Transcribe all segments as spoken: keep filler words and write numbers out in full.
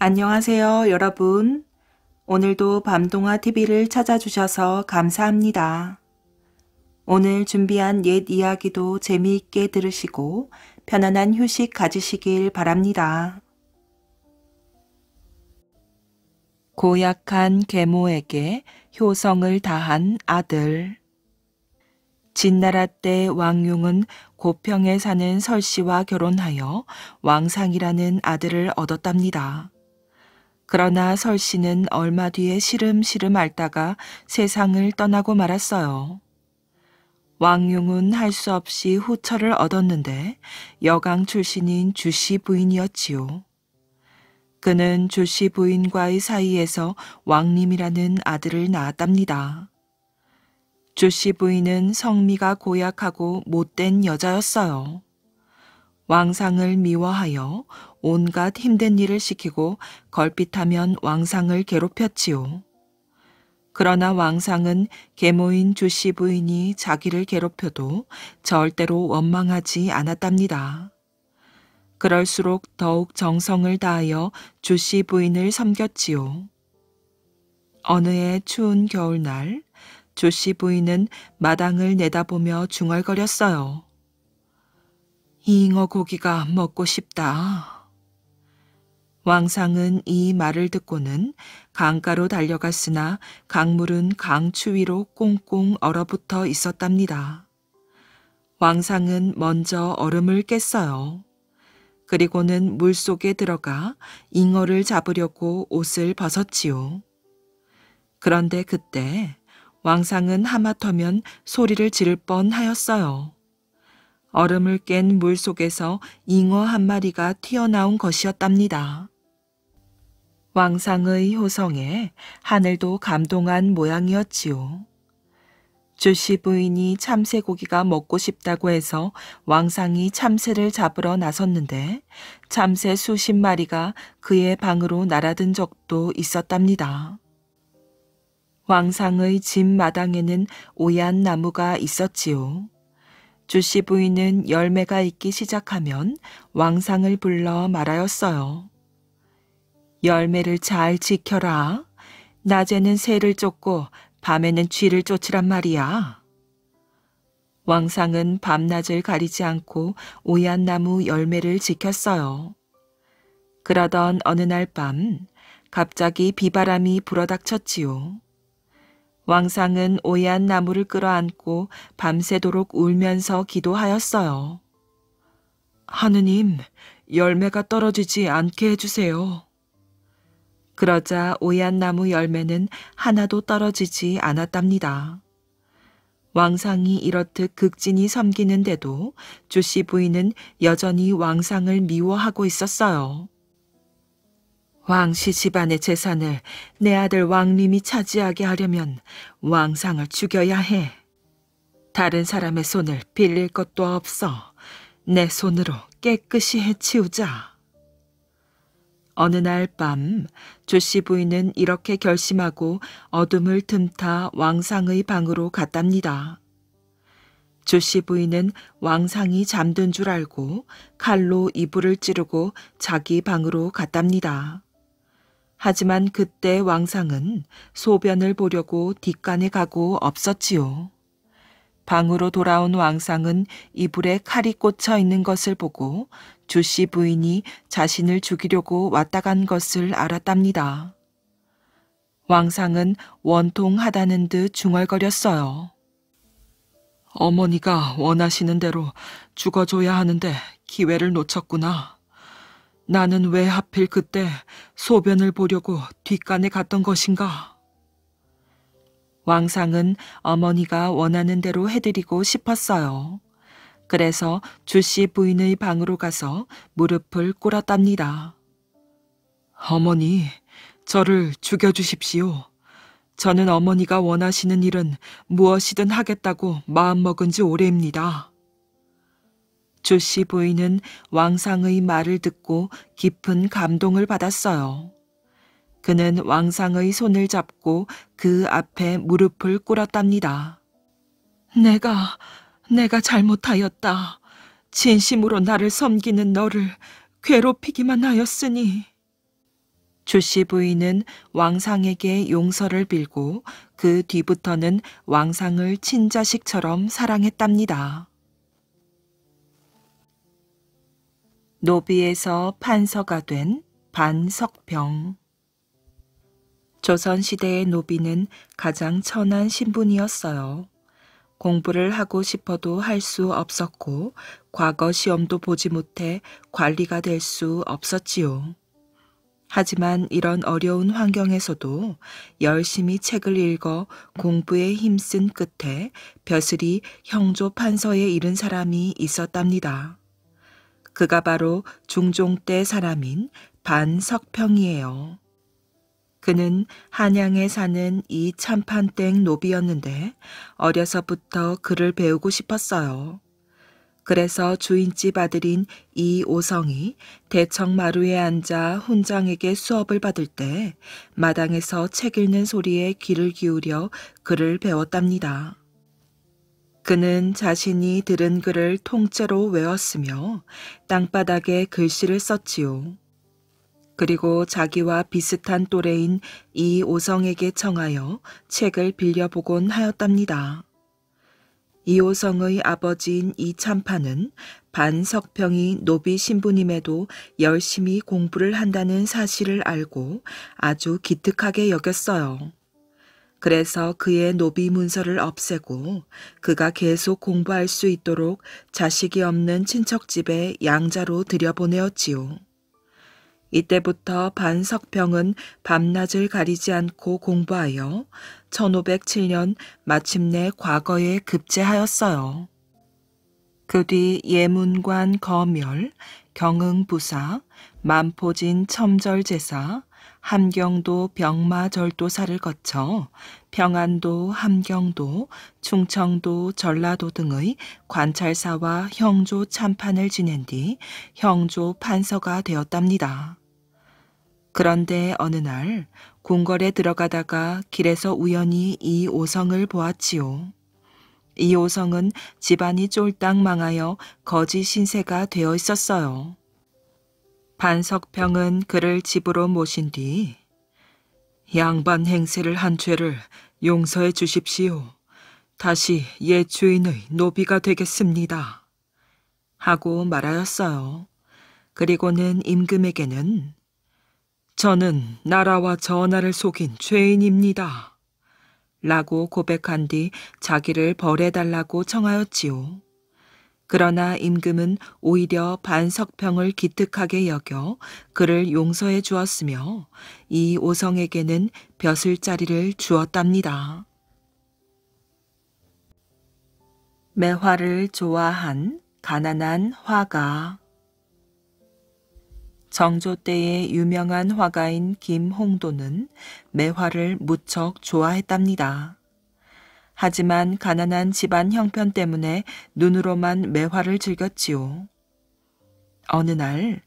안녕하세요 여러분. 오늘도 밤동화티비를 찾아주셔서 감사합니다. 오늘 준비한 옛 이야기도 재미있게 들으시고 편안한 휴식 가지시길 바랍니다. 고약한 계모에게 효성을 다한 아들. 진나라 때 왕융은 고평에 사는 설씨와 결혼하여 왕상이라는 아들을 얻었답니다. 그러나 설씨는 얼마 뒤에 시름시름 앓다가 세상을 떠나고 말았어요. 왕융은 할 수 없이 후처를 얻었는데 여강 출신인 주씨 부인이었지요. 그는 조씨 부인과의 사이에서 왕림이라는 아들을 낳았답니다. 조씨 부인은 성미가 고약하고 못된 여자였어요. 왕상을 미워하여 온갖 힘든 일을 시키고 걸핏하면 왕상을 괴롭혔지요. 그러나 왕상은 계모인 조씨 부인이 자기를 괴롭혀도 절대로 원망하지 않았답니다. 그럴수록 더욱 정성을 다하여 주씨 부인을 섬겼지요. 어느 해 추운 겨울날 주씨 부인은 마당을 내다보며 중얼거렸어요. 잉어 고기가 먹고 싶다. 왕상은 이 말을 듣고는 강가로 달려갔으나 강물은 강추위로 꽁꽁 얼어붙어 있었답니다. 왕상은 먼저 얼음을 깼어요. 그리고는 물속에 들어가 잉어를 잡으려고 옷을 벗었지요. 그런데 그때 왕상은 하마터면 소리를 지를 뻔하였어요. 얼음을 깬 물속에서 잉어 한 마리가 튀어나온 것이었답니다. 왕상의 효성에 하늘도 감동한 모양이었지요. 주씨 부인이 참새고기가 먹고 싶다고 해서 왕상이 참새를 잡으러 나섰는데 참새 수십 마리가 그의 방으로 날아든 적도 있었답니다. 왕상의 집 마당에는 오얀 나무가 있었지요. 주씨 부인은 열매가 익기 시작하면 왕상을 불러 말하였어요. 열매를 잘 지켜라. 낮에는 새를 쫓고 밤에는 쥐를 쫓으란 말이야. 왕상은 밤낮을 가리지 않고 오얀 나무 열매를 지켰어요. 그러던 어느 날 밤 갑자기 비바람이 불어닥쳤지요. 왕상은 오얀 나무를 끌어안고 밤새도록 울면서 기도하였어요. 하느님, 열매가 떨어지지 않게 해주세요. 그러자 오얀 나무 열매는 하나도 떨어지지 않았답니다. 왕상이 이렇듯 극진히 섬기는데도 주씨 부인은 여전히 왕상을 미워하고 있었어요. 왕씨 집안의 재산을 내 아들 왕림이 차지하게 하려면 왕상을 죽여야 해. 다른 사람의 손을 빌릴 것도 없어. 내 손으로 깨끗이 해치우자. 어느 날 밤 조씨 부인은 이렇게 결심하고 어둠을 틈타 왕상의 방으로 갔답니다. 조씨 부인은 왕상이 잠든 줄 알고 칼로 이불을 찌르고 자기 방으로 갔답니다. 하지만 그때 왕상은 소변을 보려고 뒷간에 가고 없었지요. 방으로 돌아온 왕상은 이불에 칼이 꽂혀 있는 것을 보고 주씨 부인이 자신을 죽이려고 왔다 간 것을 알았답니다. 왕상은 원통하다는 듯 중얼거렸어요. 어머니가 원하시는 대로 죽어줘야 하는데 기회를 놓쳤구나. 나는 왜 하필 그때 소변을 보려고 뒷간에 갔던 것인가? 왕상은 어머니가 원하는 대로 해드리고 싶었어요. 그래서 주씨 부인의 방으로 가서 무릎을 꿇었답니다. 어머니, 저를 죽여주십시오. 저는 어머니가 원하시는 일은 무엇이든 하겠다고 마음먹은 지 오래입니다. 주씨 부인은 왕상의 말을 듣고 깊은 감동을 받았어요. 그는 왕상의 손을 잡고 그 앞에 무릎을 꿇었답니다. 내가, 내가 잘못하였다. 진심으로 나를 섬기는 너를 괴롭히기만 하였으니. 주씨 부인은 왕상에게 용서를 빌고 그 뒤부터는 왕상을 친자식처럼 사랑했답니다. 노비에서 판서가 된 반석평. 조선시대의 노비는 가장 천한 신분이었어요. 공부를 하고 싶어도 할 수 없었고 과거 시험도 보지 못해 관리가 될 수 없었지요. 하지만 이런 어려운 환경에서도 열심히 책을 읽어 공부에 힘쓴 끝에 벼슬이 형조 판서에 이른 사람이 있었답니다. 그가 바로 중종 때 사람인 반석평이에요. 그는 한양에 사는 이 참판댁 노비였는데 어려서부터 글을 배우고 싶었어요. 그래서 주인집 아들인 이 오성이 대청마루에 앉아 훈장에게 수업을 받을 때 마당에서 책 읽는 소리에 귀를 기울여 글을 배웠답니다. 그는 자신이 들은 글을 통째로 외웠으며 땅바닥에 글씨를 썼지요. 그리고 자기와 비슷한 또래인 이 오성에게 청하여 책을 빌려보곤 하였답니다. 이호성의 아버지인 이참판은 반석평이 노비 신분임에도 열심히 공부를 한다는 사실을 알고 아주 기특하게 여겼어요. 그래서 그의 노비 문서를 없애고 그가 계속 공부할 수 있도록 자식이 없는 친척집에 양자로 들여보내었지요. 이때부터 반석평은 밤낮을 가리지 않고 공부하여 천오백칠 년 마침내 과거에 급제하였어요. 그 뒤 예문관 거멸, 경흥부사, 만포진 첨절제사, 함경도 병마절도사를 거쳐 평안도, 함경도, 충청도, 전라도 등의 관찰사와 형조 참판을 지낸 뒤 형조 판서가 되었답니다. 그런데 어느 날 궁궐에 들어가다가 길에서 우연히 이 오성을 보았지요. 이 오성은 집안이 쫄딱 망하여 거지 신세가 되어 있었어요. 반석평은 그를 집으로 모신 뒤 양반 행세를 한 죄를 용서해 주십시오. 다시 옛 주인의 노비가 되겠습니다. 하고 말하였어요. 그리고는 임금에게는 저는 나라와 전하를 속인 죄인입니다. 라고 고백한 뒤 자기를 벌해달라고 청하였지요. 그러나 임금은 오히려 반석평을 기특하게 여겨 그를 용서해 주었으며 이 오성에게는 벼슬자리를 주었답니다. 매화를 좋아한 가난한 화가. 정조 때의 유명한 화가인 김홍도는 매화를 무척 좋아했답니다. 하지만 가난한 집안 형편 때문에 눈으로만 매화를 즐겼지요. 어느 날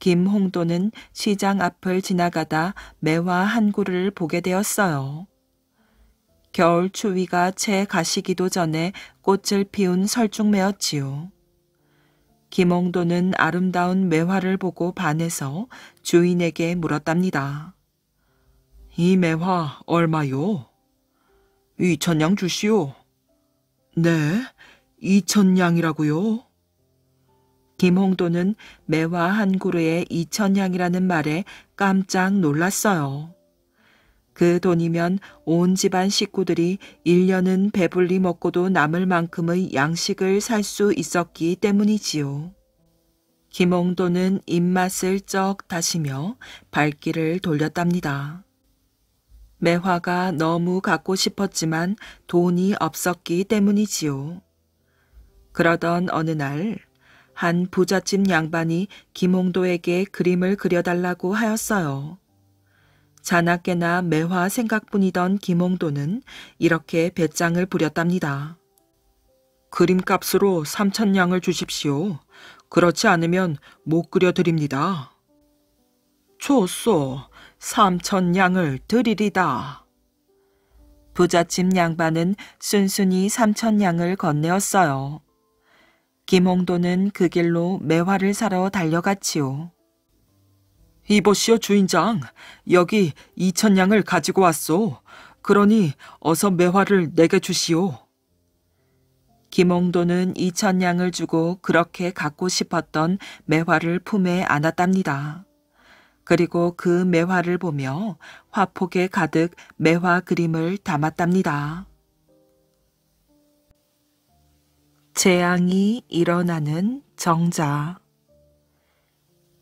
김홍도는 시장 앞을 지나가다 매화 한 그루를 보게 되었어요. 겨울 추위가 채 가시기도 전에 꽃을 피운 설중매였지요. 김홍도는 아름다운 매화를 보고 반해서 주인에게 물었답니다. 이 매화 얼마요? 이천냥 주시오. 네, 이천냥이라고요? 김홍도는 매화 한 그루에 이천냥이라는 말에 깜짝 놀랐어요. 그 돈이면 온 집안 식구들이 일 년은 배불리 먹고도 남을 만큼의 양식을 살 수 있었기 때문이지요. 김홍도는 입맛을 쩍 다시며 발길을 돌렸답니다. 매화가 너무 갖고 싶었지만 돈이 없었기 때문이지요. 그러던 어느 날 한 부잣집 양반이 김홍도에게 그림을 그려달라고 하였어요. 자나깨나 매화 생각뿐이던 김홍도는 이렇게 배짱을 부렸답니다. 그림값으로 삼천냥을 주십시오. 그렇지 않으면 못 그려드립니다. 좋소. 삼천냥을 드리리다. 부잣집 양반은 순순히 삼천냥을 건네었어요. 김홍도는 그 길로 매화를 사러 달려갔지요. 이보시오 주인장, 여기 이천냥을 가지고 왔소. 그러니 어서 매화를 내게 주시오. 김홍도는 이천냥을 주고 그렇게 갖고 싶었던 매화를 품에 안았답니다. 그리고 그 매화를 보며 화폭에 가득 매화 그림을 담았답니다. 재앙이 일어나는 정자.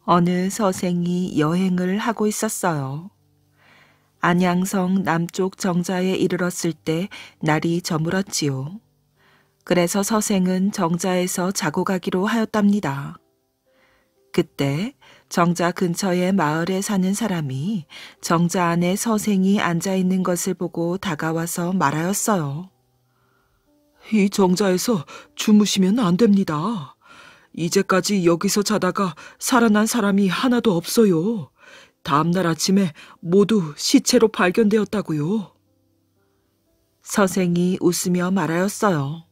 어느 서생이 여행을 하고 있었어요. 안양성 남쪽 정자에 이르렀을 때 날이 저물었지요. 그래서 서생은 정자에서 자고 가기로 하였답니다. 그때 정자 근처의 마을에 사는 사람이 정자 안에 서생이 앉아있는 것을 보고 다가와서 말하였어요. 이 정자에서 주무시면 안 됩니다. 이제까지 여기서 자다가 살아난 사람이 하나도 없어요. 다음날 아침에 모두 시체로 발견되었다고요. 서생이 웃으며 말하였어요.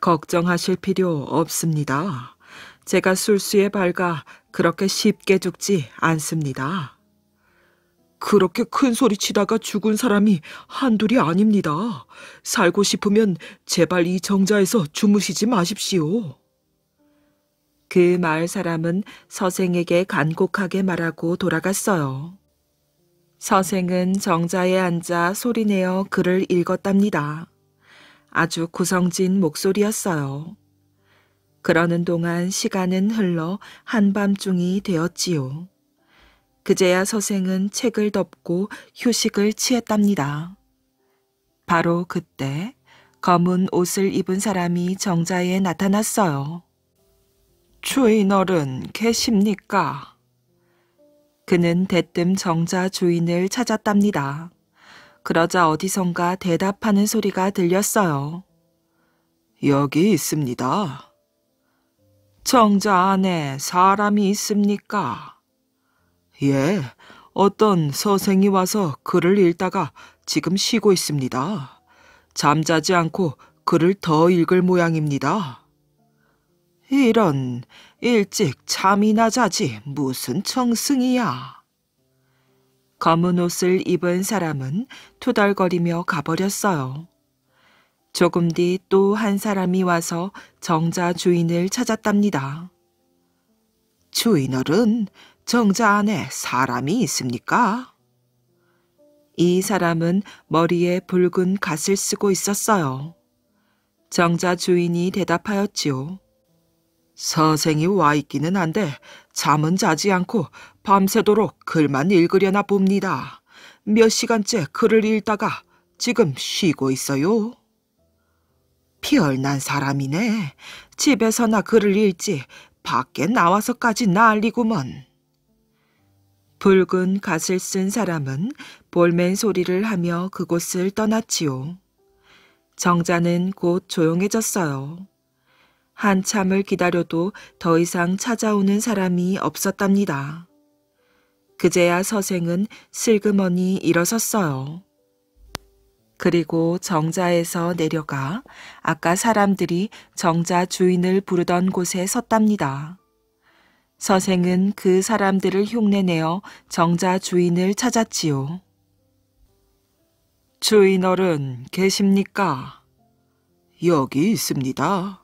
걱정하실 필요 없습니다. 제가 술수에 밝아 그렇게 쉽게 죽지 않습니다. 그렇게 큰 소리 치다가 죽은 사람이 한둘이 아닙니다. 살고 싶으면 제발 이 정자에서 주무시지 마십시오. 그 마을 사람은 서생에게 간곡하게 말하고 돌아갔어요. 서생은 정자에 앉아 소리내어 글을 읽었답니다. 아주 구성진 목소리였어요. 그러는 동안 시간은 흘러 한밤중이 되었지요. 그제야 서생은 책을 덮고 휴식을 취했답니다. 바로 그때 검은 옷을 입은 사람이 정자에 나타났어요. 주인어른 계십니까? 그는 대뜸 정자 주인을 찾았답니다. 그러자 어디선가 대답하는 소리가 들렸어요. 여기 있습니다. 정자 안에 사람이 있습니까? 예, 어떤 서생이 와서 글을 읽다가 지금 쉬고 있습니다. 잠자지 않고 글을 더 읽을 모양입니다. 이런, 일찍 잠이나 자지 무슨 청승이야. 검은 옷을 입은 사람은 투덜거리며 가버렸어요. 조금 뒤 또 한 사람이 와서 정자 주인을 찾았답니다. 주인어른, 정자 안에 사람이 있습니까? 이 사람은 머리에 붉은 갓을 쓰고 있었어요. 정자 주인이 대답하였지요. 서생이 와 있기는 한데 잠은 자지 않고 밤새도록 글만 읽으려나 봅니다. 몇 시간째 글을 읽다가 지금 쉬고 있어요. 별난 사람이네. 집에서나 글을 읽지 밖에 나와서까지 난리구먼. 붉은 갓을 쓴 사람은 볼멘 소리를 하며 그곳을 떠났지요. 정자는 곧 조용해졌어요. 한참을 기다려도 더 이상 찾아오는 사람이 없었답니다. 그제야 서생은 슬그머니 일어섰어요. 그리고 정자에서 내려가 아까 사람들이 정자 주인을 부르던 곳에 섰답니다. 서생은 그 사람들을 흉내내어 정자 주인을 찾았지요. 주인어른 계십니까? 여기 있습니다.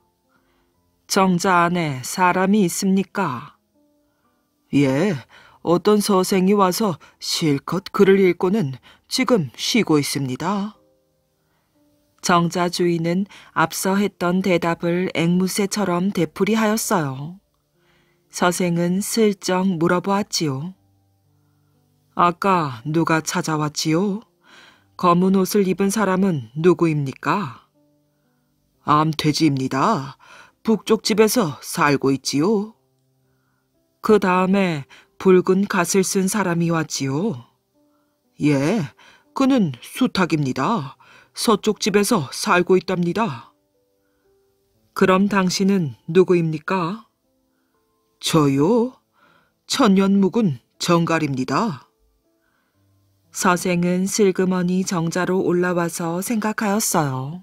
정자 안에 사람이 있습니까? 예, 어떤 서생이 와서 실컷 글을 읽고는 지금 쉬고 있습니다. 정자 주인은 앞서 했던 대답을 앵무새처럼 되풀이하였어요. 서생은 슬쩍 물어보았지요. 아까 누가 찾아왔지요? 검은 옷을 입은 사람은 누구입니까? 암돼지입니다. 북쪽 집에서 살고 있지요. 그 다음에 붉은 갓을 쓴 사람이 왔지요. 예, 그는 수탉입니다. 서쪽 집에서 살고 있답니다. 그럼 당신은 누구입니까? 저요? 천년 묵은 정갈입니다. 서생은 슬그머니 정자로 올라와서 생각하였어요.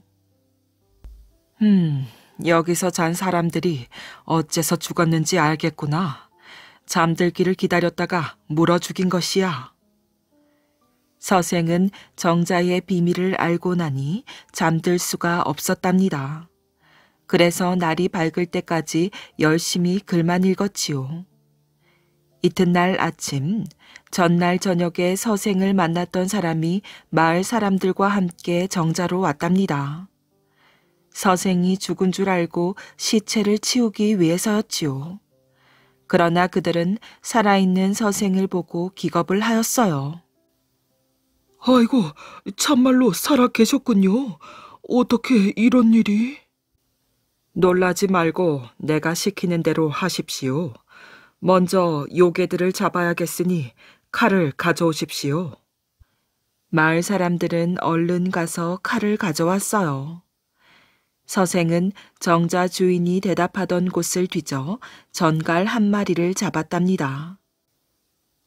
음... 여기서 잔 사람들이 어째서 죽었는지 알겠구나. 잠들기를 기다렸다가 물어 죽인 것이야. 서생은 정자의 비밀을 알고 나니 잠들 수가 없었답니다. 그래서 날이 밝을 때까지 열심히 글만 읽었지요. 이튿날 아침, 전날 저녁에 서생을 만났던 사람이 마을 사람들과 함께 정자로 왔답니다. 서생이 죽은 줄 알고 시체를 치우기 위해서였지요. 그러나 그들은 살아있는 서생을 보고 기겁을 하였어요. 아이고, 참말로 살아 계셨군요. 어떻게 이런 일이? 놀라지 말고 내가 시키는 대로 하십시오. 먼저 요괴들을 잡아야겠으니 칼을 가져오십시오. 마을 사람들은 얼른 가서 칼을 가져왔어요. 서생은 정자 주인이 대답하던 곳을 뒤져 전갈 한 마리를 잡았답니다.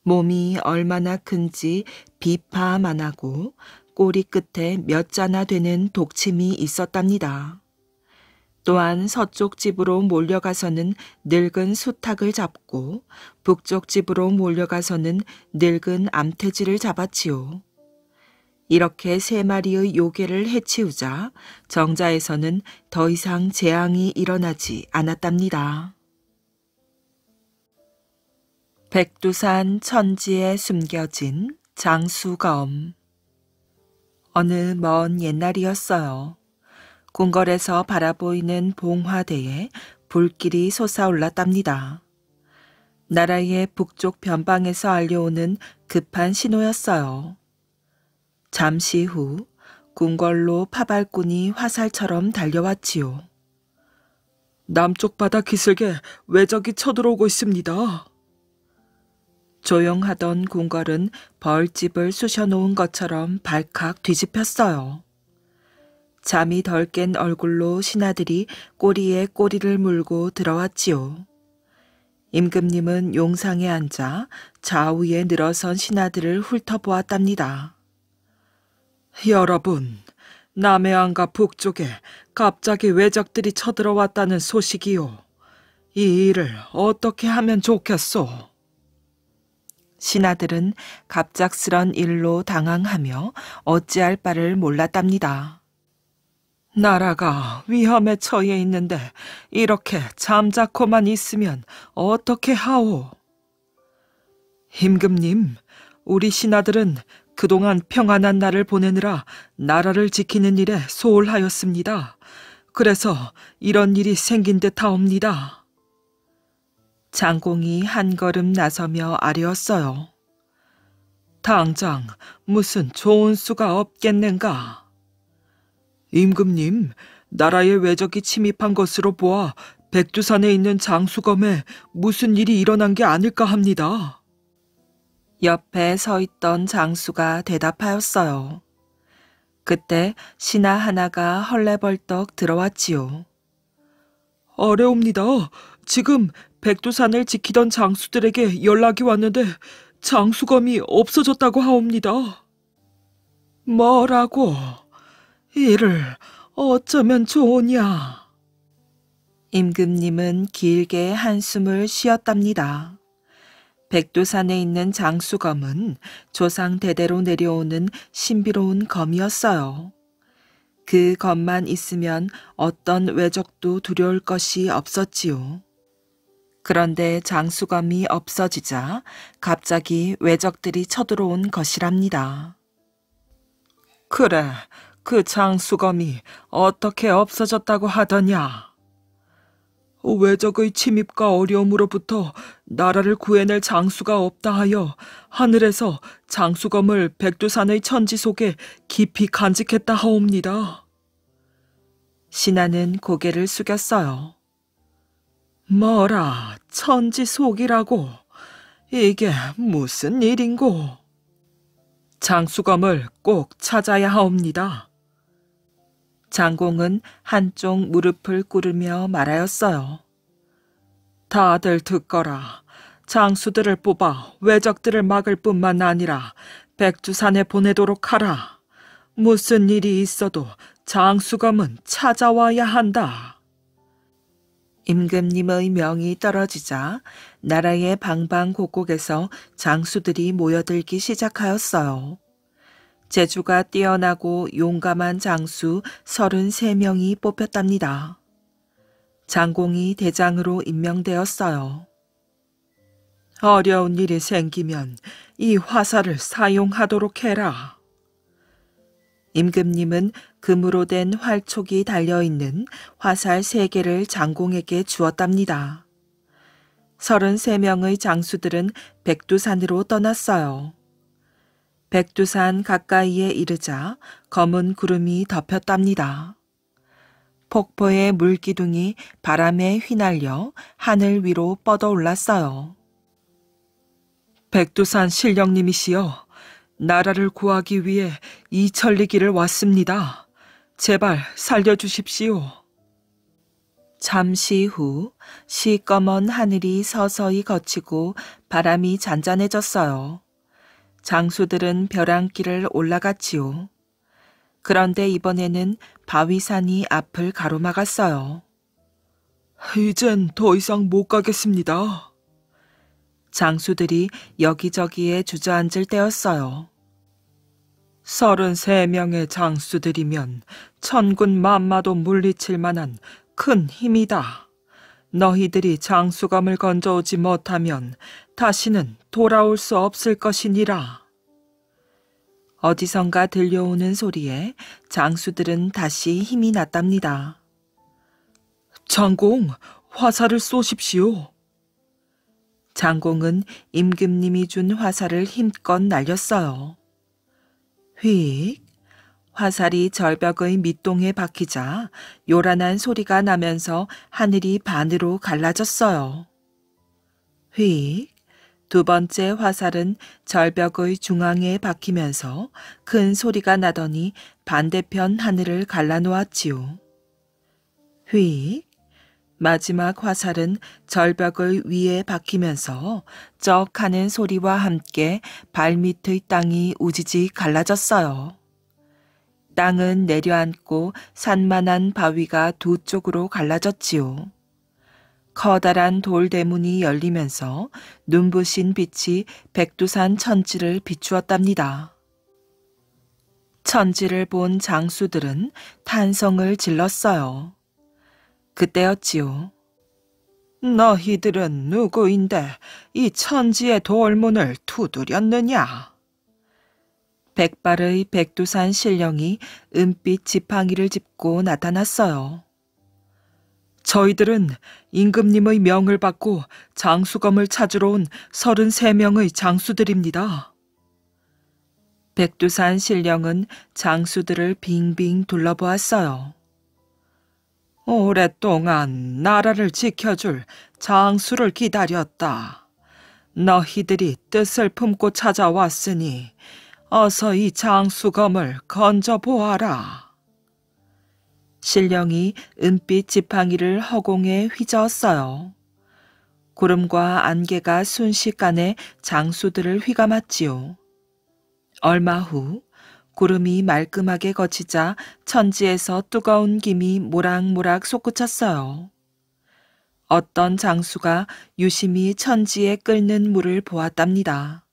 몸이 얼마나 큰지 비파만 하고 꼬리 끝에 몇 자나 되는 독침이 있었답니다. 또한 서쪽 집으로 몰려가서는 늙은 수탉을 잡고 북쪽 집으로 몰려가서는 늙은 암태지를 잡았지요. 이렇게 세 마리의 요괴를 해치우자 정자에서는 더 이상 재앙이 일어나지 않았답니다. 백두산 천지에 숨겨진 장수검. 어느 먼 옛날이었어요. 궁궐에서 바라보이는 봉화대에 불길이 솟아올랐답니다. 나라의 북쪽 변방에서 알려오는 급한 신호였어요. 잠시 후 궁궐로 파발꾼이 화살처럼 달려왔지요. 남쪽 바다 기슭에 외적이 쳐들어오고 있습니다. 조용하던 궁궐은 벌집을 쑤셔놓은 것처럼 발칵 뒤집혔어요. 잠이 덜 깬 얼굴로 신하들이 꼬리에 꼬리를 물고 들어왔지요. 임금님은 용상에 앉아 좌우에 늘어선 신하들을 훑어보았답니다. 여러분, 남해안과 북쪽에 갑자기 외적들이 쳐들어왔다는 소식이요. 이 일을 어떻게 하면 좋겠소? 신하들은 갑작스런 일로 당황하며 어찌할 바를 몰랐답니다. 나라가 위험에 처해 있는데 이렇게 잠자코만 있으면 어떻게 하오? 임금님, 우리 신하들은 그동안 평안한 날을 보내느라 나라를 지키는 일에 소홀하였습니다. 그래서 이런 일이 생긴 듯 하옵니다. 장공이 한 걸음 나서며 아뢰었어요. 당장 무슨 좋은 수가 없겠는가? 임금님, 나라의 외적이 침입한 것으로 보아 백두산에 있는 장수검에 무슨 일이 일어난 게 아닐까 합니다. 옆에 서 있던 장수가 대답하였어요. 그때 신하 하나가 헐레벌떡 들어왔지요. 아뢰옵니다. 지금 백두산을 지키던 장수들에게 연락이 왔는데 장수검이 없어졌다고 하옵니다. 뭐라고? 이를 어쩌면 좋으냐? 임금님은 길게 한숨을 쉬었답니다. 백두산에 있는 장수검은 조상 대대로 내려오는 신비로운 검이었어요. 그 검만 있으면 어떤 외적도 두려울 것이 없었지요. 그런데 장수검이 없어지자 갑자기 외적들이 쳐들어온 것이랍니다. 그래, 그 장수검이 어떻게 없어졌다고 하더냐? 외적의 침입과 어려움으로부터 나라를 구해낼 장수가 없다 하여 하늘에서 장수검을 백두산의 천지 속에 깊이 간직했다 하옵니다. 신하는 고개를 숙였어요. 뭐라, 천지 속이라고? 이게 무슨 일인고? 장수검을 꼭 찾아야 하옵니다. 장공은 한쪽 무릎을 꿇으며 말하였어요. 다들 듣거라. 장수들을 뽑아 외적들을 막을 뿐만 아니라 백두산에 보내도록 하라. 무슨 일이 있어도 장수검은 찾아와야 한다. 임금님의 명이 떨어지자 나라의 방방곡곡에서 장수들이 모여들기 시작하였어요. 재주가 뛰어나고 용감한 장수 서른세 명이 뽑혔답니다. 장공이 대장으로 임명되었어요. 어려운 일이 생기면 이 화살을 사용하도록 해라. 임금님은 금으로 된 활촉이 달려있는 화살 세 개를 장공에게 주었답니다. 서른세 명의 장수들은 백두산으로 떠났어요. 백두산 가까이에 이르자 검은 구름이 덮였답니다. 폭포의 물기둥이 바람에 휘날려 하늘 위로 뻗어올랐어요. 백두산 신령님이시여, 나라를 구하기 위해 이천리 길을 왔습니다. 제발 살려주십시오. 잠시 후 시꺼먼 하늘이 서서히 걷히고 바람이 잔잔해졌어요. 장수들은 벼랑길을 올라갔지요. 그런데 이번에는 바위산이 앞을 가로막았어요. 이젠 더 이상 못 가겠습니다. 장수들이 여기저기에 주저앉을 때였어요. 서른세 명의 장수들이면 천군 만마도 물리칠 만한 큰 힘이다. 너희들이 장수감을 건져오지 못하면 다시는 돌아올 수 없을 것이니라. 어디선가 들려오는 소리에 장수들은 다시 힘이 났답니다. 장공, 화살을 쏘십시오. 장공은 임금님이 준 화살을 힘껏 날렸어요. 휙! 화살이 절벽의 밑동에 박히자 요란한 소리가 나면서 하늘이 반으로 갈라졌어요. 휙! 두 번째 화살은 절벽의 중앙에 박히면서 큰 소리가 나더니 반대편 하늘을 갈라놓았지요. 휙! 마지막 화살은 절벽의 위에 박히면서 쩍 하는 소리와 함께 발밑의 땅이 우지지 갈라졌어요. 땅은 내려앉고 산만한 바위가 두 쪽으로 갈라졌지요. 커다란 돌대문이 열리면서 눈부신 빛이 백두산 천지를 비추었답니다. 천지를 본 장수들은 탄성을 질렀어요. 그때였지요. 너희들은 누구인데 이 천지의 돌문을 두드렸느냐? 백발의 백두산 신령이 은빛 지팡이를 짚고 나타났어요. 저희들은 임금님의 명을 받고 장수검을 찾으러 온 서른세 명의 장수들입니다. 백두산 신령은 장수들을 빙빙 둘러보았어요. 오랫동안 나라를 지켜줄 장수를 기다렸다. 너희들이 뜻을 품고 찾아왔으니 어서 이 장수검을 건져보아라. 신령이 은빛 지팡이를 허공에 휘저었어요. 구름과 안개가 순식간에 장수들을 휘감았지요. 얼마 후 구름이 말끔하게 걷히자 천지에서 뜨거운 김이 모락모락 솟구쳤어요. 어떤 장수가 유심히 천지에 끓는 물을 보았답니다.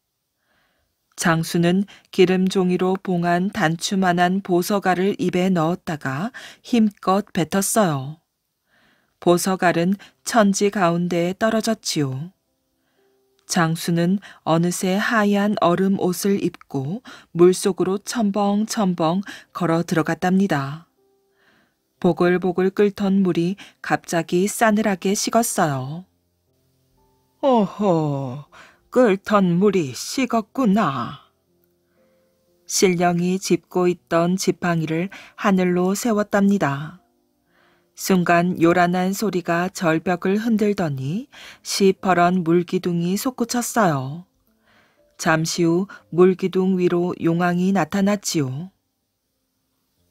장수는 기름 종이로 봉한 단추만한 보석알을 입에 넣었다가 힘껏 뱉었어요. 보석알은 천지 가운데에 떨어졌지요. 장수는 어느새 하얀 얼음 옷을 입고 물속으로 첨벙첨벙 걸어 들어갔답니다. 보글보글 끓던 물이 갑자기 싸늘하게 식었어요. 오호, 끓던 물이 식었구나. 신령이 짚고 있던 지팡이를 하늘로 세웠답니다. 순간 요란한 소리가 절벽을 흔들더니 시퍼런 물기둥이 솟구쳤어요. 잠시 후 물기둥 위로 용왕이 나타났지요.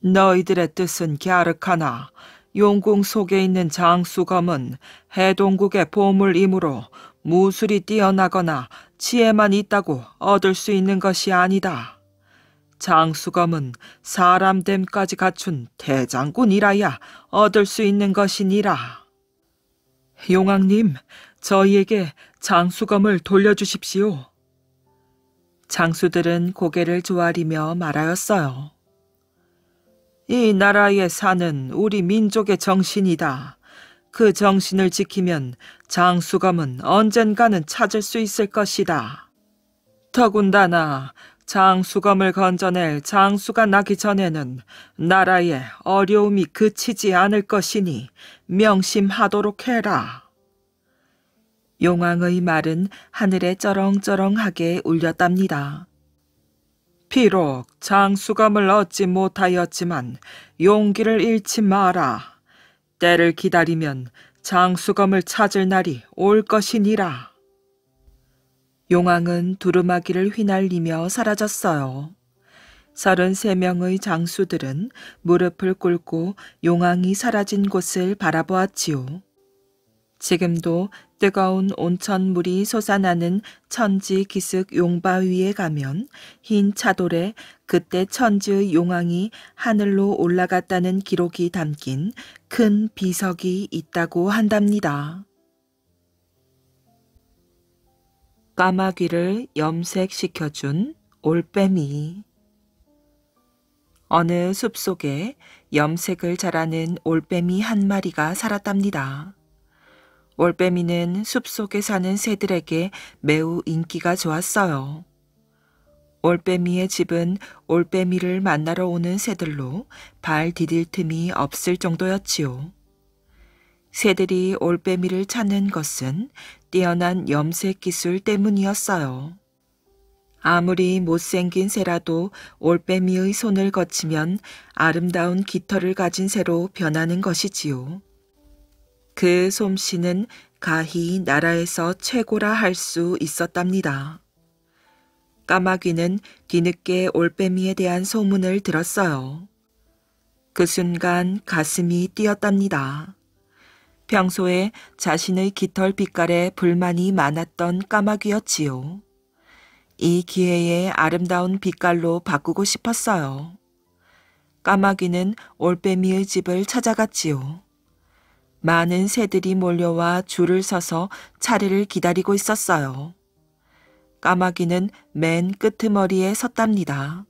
너희들의 뜻은 갸륵하나 용궁 속에 있는 장수검은 해동국의 보물이므로 무술이 뛰어나거나 지혜만 있다고 얻을 수 있는 것이 아니다. 장수검은 사람됨까지 갖춘 대장군이라야 얻을 수 있는 것이니라. 용왕님, 저희에게 장수검을 돌려주십시오. 장수들은 고개를 조아리며 말하였어요. 이 나라의 산은 우리 민족의 정신이다. 그 정신을 지키면 장수검은 언젠가는 찾을 수 있을 것이다. 더군다나 장수검을 건져낼 장수가 나기 전에는 나라의 어려움이 그치지 않을 것이니 명심하도록 해라. 용왕의 말은 하늘에 쩌렁쩌렁하게 울렸답니다. 비록 장수검을 얻지 못하였지만 용기를 잃지 마라. 때를 기다리면 장수검을 찾을 날이 올 것이니라. 용왕은 두루마기를 휘날리며 사라졌어요. 서른세 명의 장수들은 무릎을 꿇고 용왕이 사라진 곳을 바라보았지요. 지금도 뜨거운 온천물이 솟아나는 천지 기슭 용바 위에 가면 흰 차돌에 그때 천지의 용왕이 하늘로 올라갔다는 기록이 담긴 큰 비석이 있다고 한답니다. 까마귀를 염색시켜준 올빼미. 어느 숲속에 염색을 잘하는 올빼미 한 마리가 살았답니다. 올빼미는 숲속에 사는 새들에게 매우 인기가 좋았어요. 올빼미의 집은 올빼미를 만나러 오는 새들로 발 디딜 틈이 없을 정도였지요. 새들이 올빼미를 찾는 것은 뛰어난 염색 기술 때문이었어요. 아무리 못생긴 새라도 올빼미의 손을 거치면 아름다운 깃털을 가진 새로 변하는 것이지요. 그 솜씨는 가히 나라에서 최고라 할 수 있었답니다. 까마귀는 뒤늦게 올빼미에 대한 소문을 들었어요. 그 순간 가슴이 뛰었답니다. 평소에 자신의 깃털 빛깔에 불만이 많았던 까마귀였지요. 이 기회에 아름다운 빛깔로 바꾸고 싶었어요. 까마귀는 올빼미의 집을 찾아갔지요. 많은 새들이 몰려와 줄을 서서 차례를 기다리고 있었어요. 까마귀는 맨 끄트머리에 섰답니다.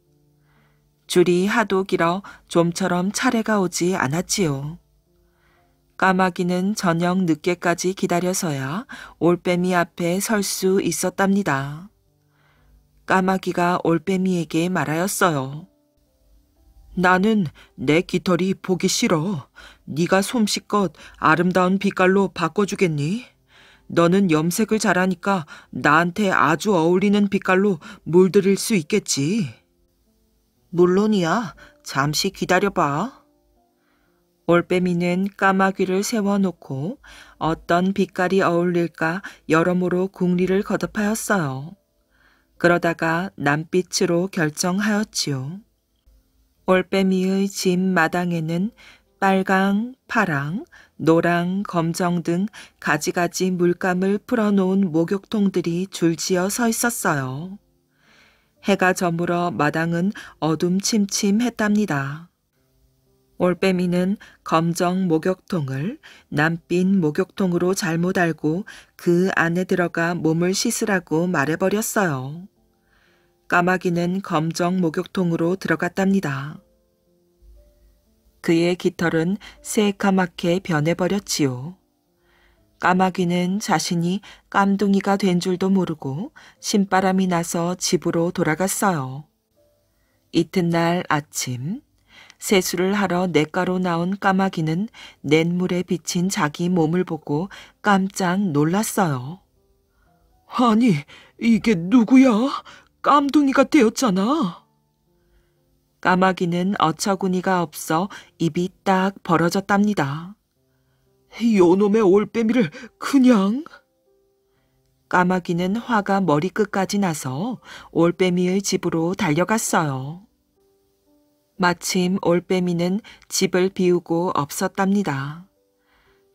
줄이 하도 길어 좀처럼 차례가 오지 않았지요. 까마귀는 저녁 늦게까지 기다려서야 올빼미 앞에 설 수 있었답니다. 까마귀가 올빼미에게 말하였어요. 나는 내 깃털이 보기 싫어. 네가 솜씨껏 아름다운 빛깔로 바꿔주겠니? 너는 염색을 잘하니까 나한테 아주 어울리는 빛깔로 물들일 수 있겠지. 물론이야. 잠시 기다려봐. 올빼미는 까마귀를 세워놓고 어떤 빛깔이 어울릴까 여러모로 궁리를 거듭하였어요. 그러다가 남빛으로 결정하였지요. 올빼미의 집 마당에는 빨강, 파랑, 노랑, 검정 등 가지가지 물감을 풀어놓은 목욕통들이 줄지어 서 있었어요. 해가 저물어 마당은 어둠침침했답니다. 올빼미는 검정 목욕통을 남빛 목욕통으로 잘못 알고 그 안에 들어가 몸을 씻으라고 말해버렸어요. 까마귀는 검정 목욕통으로 들어갔답니다. 그의 깃털은 새까맣게 변해버렸지요. 까마귀는 자신이 깜둥이가 된 줄도 모르고 신바람이 나서 집으로 돌아갔어요. 이튿날 아침, 세수를 하러 냇가로 나온 까마귀는 냇물에 비친 자기 몸을 보고 깜짝 놀랐어요. 아니, 이게 누구야? 깜둥이가 되었잖아. 까마귀는 어처구니가 없어 입이 딱 벌어졌답니다. 요놈의 올빼미를 그냥... 까마귀는 화가 머리끝까지 나서 올빼미의 집으로 달려갔어요. 마침 올빼미는 집을 비우고 없었답니다.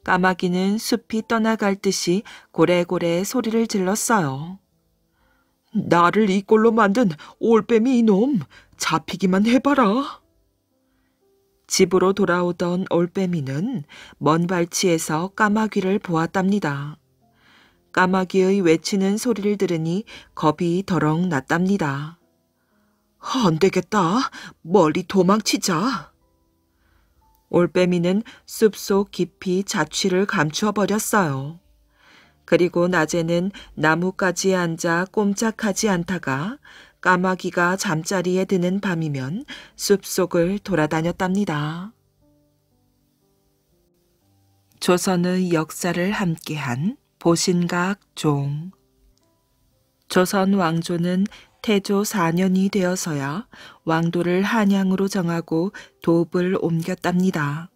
까마귀는 숲이 떠나갈 듯이 고래고래 소리를 질렀어요. 나를 이 꼴로 만든 올빼미 이놈, 잡히기만 해봐라. 집으로 돌아오던 올빼미는 먼 발치에서 까마귀를 보았답니다. 까마귀의 외치는 소리를 들으니 겁이 더럭 났답니다. 안 되겠다. 멀리 도망치자. 올빼미는 숲속 깊이 자취를 감추어버렸어요. 그리고 낮에는 나뭇가지에 앉아 꼼짝하지 않다가 까마귀가 잠자리에 드는 밤이면 숲속을 돌아다녔답니다. 조선의 역사를 함께한 보신각 종. 조선 왕조는 태조 사 년이 되어서야 왕도를 한양으로 정하고 도읍을 옮겼답니다.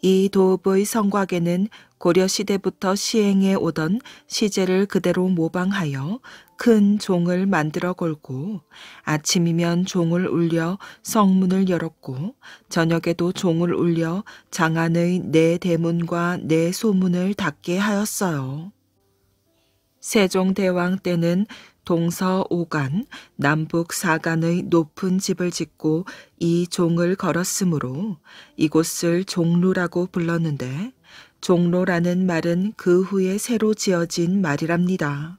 이 도읍의 성곽에는 고려시대부터 시행해 오던 시제를 그대로 모방하여 큰 종을 만들어 걸고 아침이면 종을 울려 성문을 열었고 저녁에도 종을 울려 장안의 네 대문과 네 소문을 닫게 하였어요. 세종대왕 때는 동서 오간, 남북 사간의 높은 집을 짓고 이 종을 걸었으므로 이곳을 종로라고 불렀는데 종로라는 말은 그 후에 새로 지어진 말이랍니다.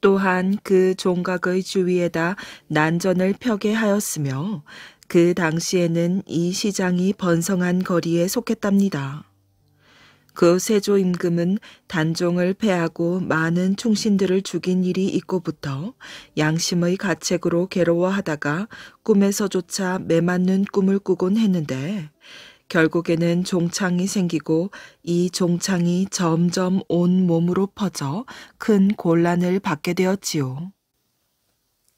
또한 그 종각의 주위에다 난전을 펴게 하였으며 그 당시에는 이 시장이 번성한 거리에 속했답니다. 그 세조 임금은 단종을 폐하고 많은 충신들을 죽인 일이 있고부터 양심의 가책으로 괴로워하다가 꿈에서조차 매맞는 꿈을 꾸곤 했는데 결국에는 종창이 생기고 이 종창이 점점 온 몸으로 퍼져 큰 곤란을 받게 되었지요.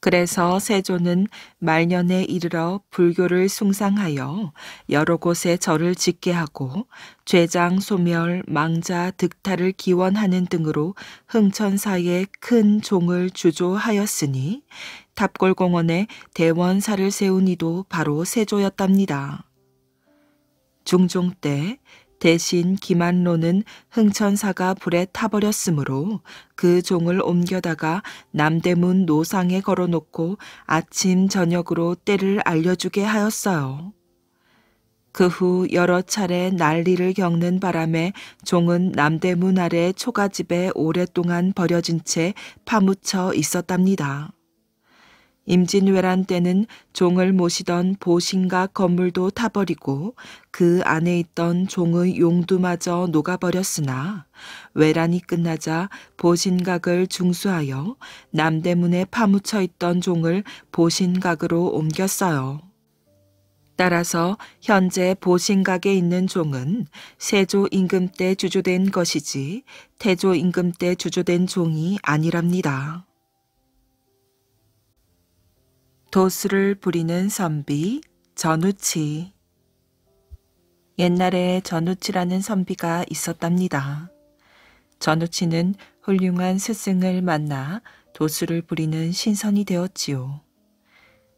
그래서 세조는 말년에 이르러 불교를 숭상하여 여러 곳에 절을 짓게 하고 죄장, 소멸, 망자, 득탈을 기원하는 등으로 흥천사에 큰 종을 주조하였으니 탑골공원에 대원사를 세운 이도 바로 세조였답니다. 중종 때 대신 김한로는 흥천사가 불에 타버렸으므로 그 종을 옮겨다가 남대문 노상에 걸어놓고 아침 저녁으로 때를 알려주게 하였어요. 그 후 여러 차례 난리를 겪는 바람에 종은 남대문 아래 초가집에 오랫동안 버려진 채 파묻혀 있었답니다. 임진왜란 때는 종을 모시던 보신각 건물도 타버리고 그 안에 있던 종의 용두마저 녹아버렸으나 왜란이 끝나자 보신각을 중수하여 남대문에 파묻혀 있던 종을 보신각으로 옮겼어요. 따라서 현재 보신각에 있는 종은 세조 임금 때 주조된 것이지 태조 임금 때 주조된 종이 아니랍니다. 도수를 부리는 선비, 전우치. 옛날에 전우치라는 선비가 있었답니다. 전우치는 훌륭한 스승을 만나 도수를 부리는 신선이 되었지요.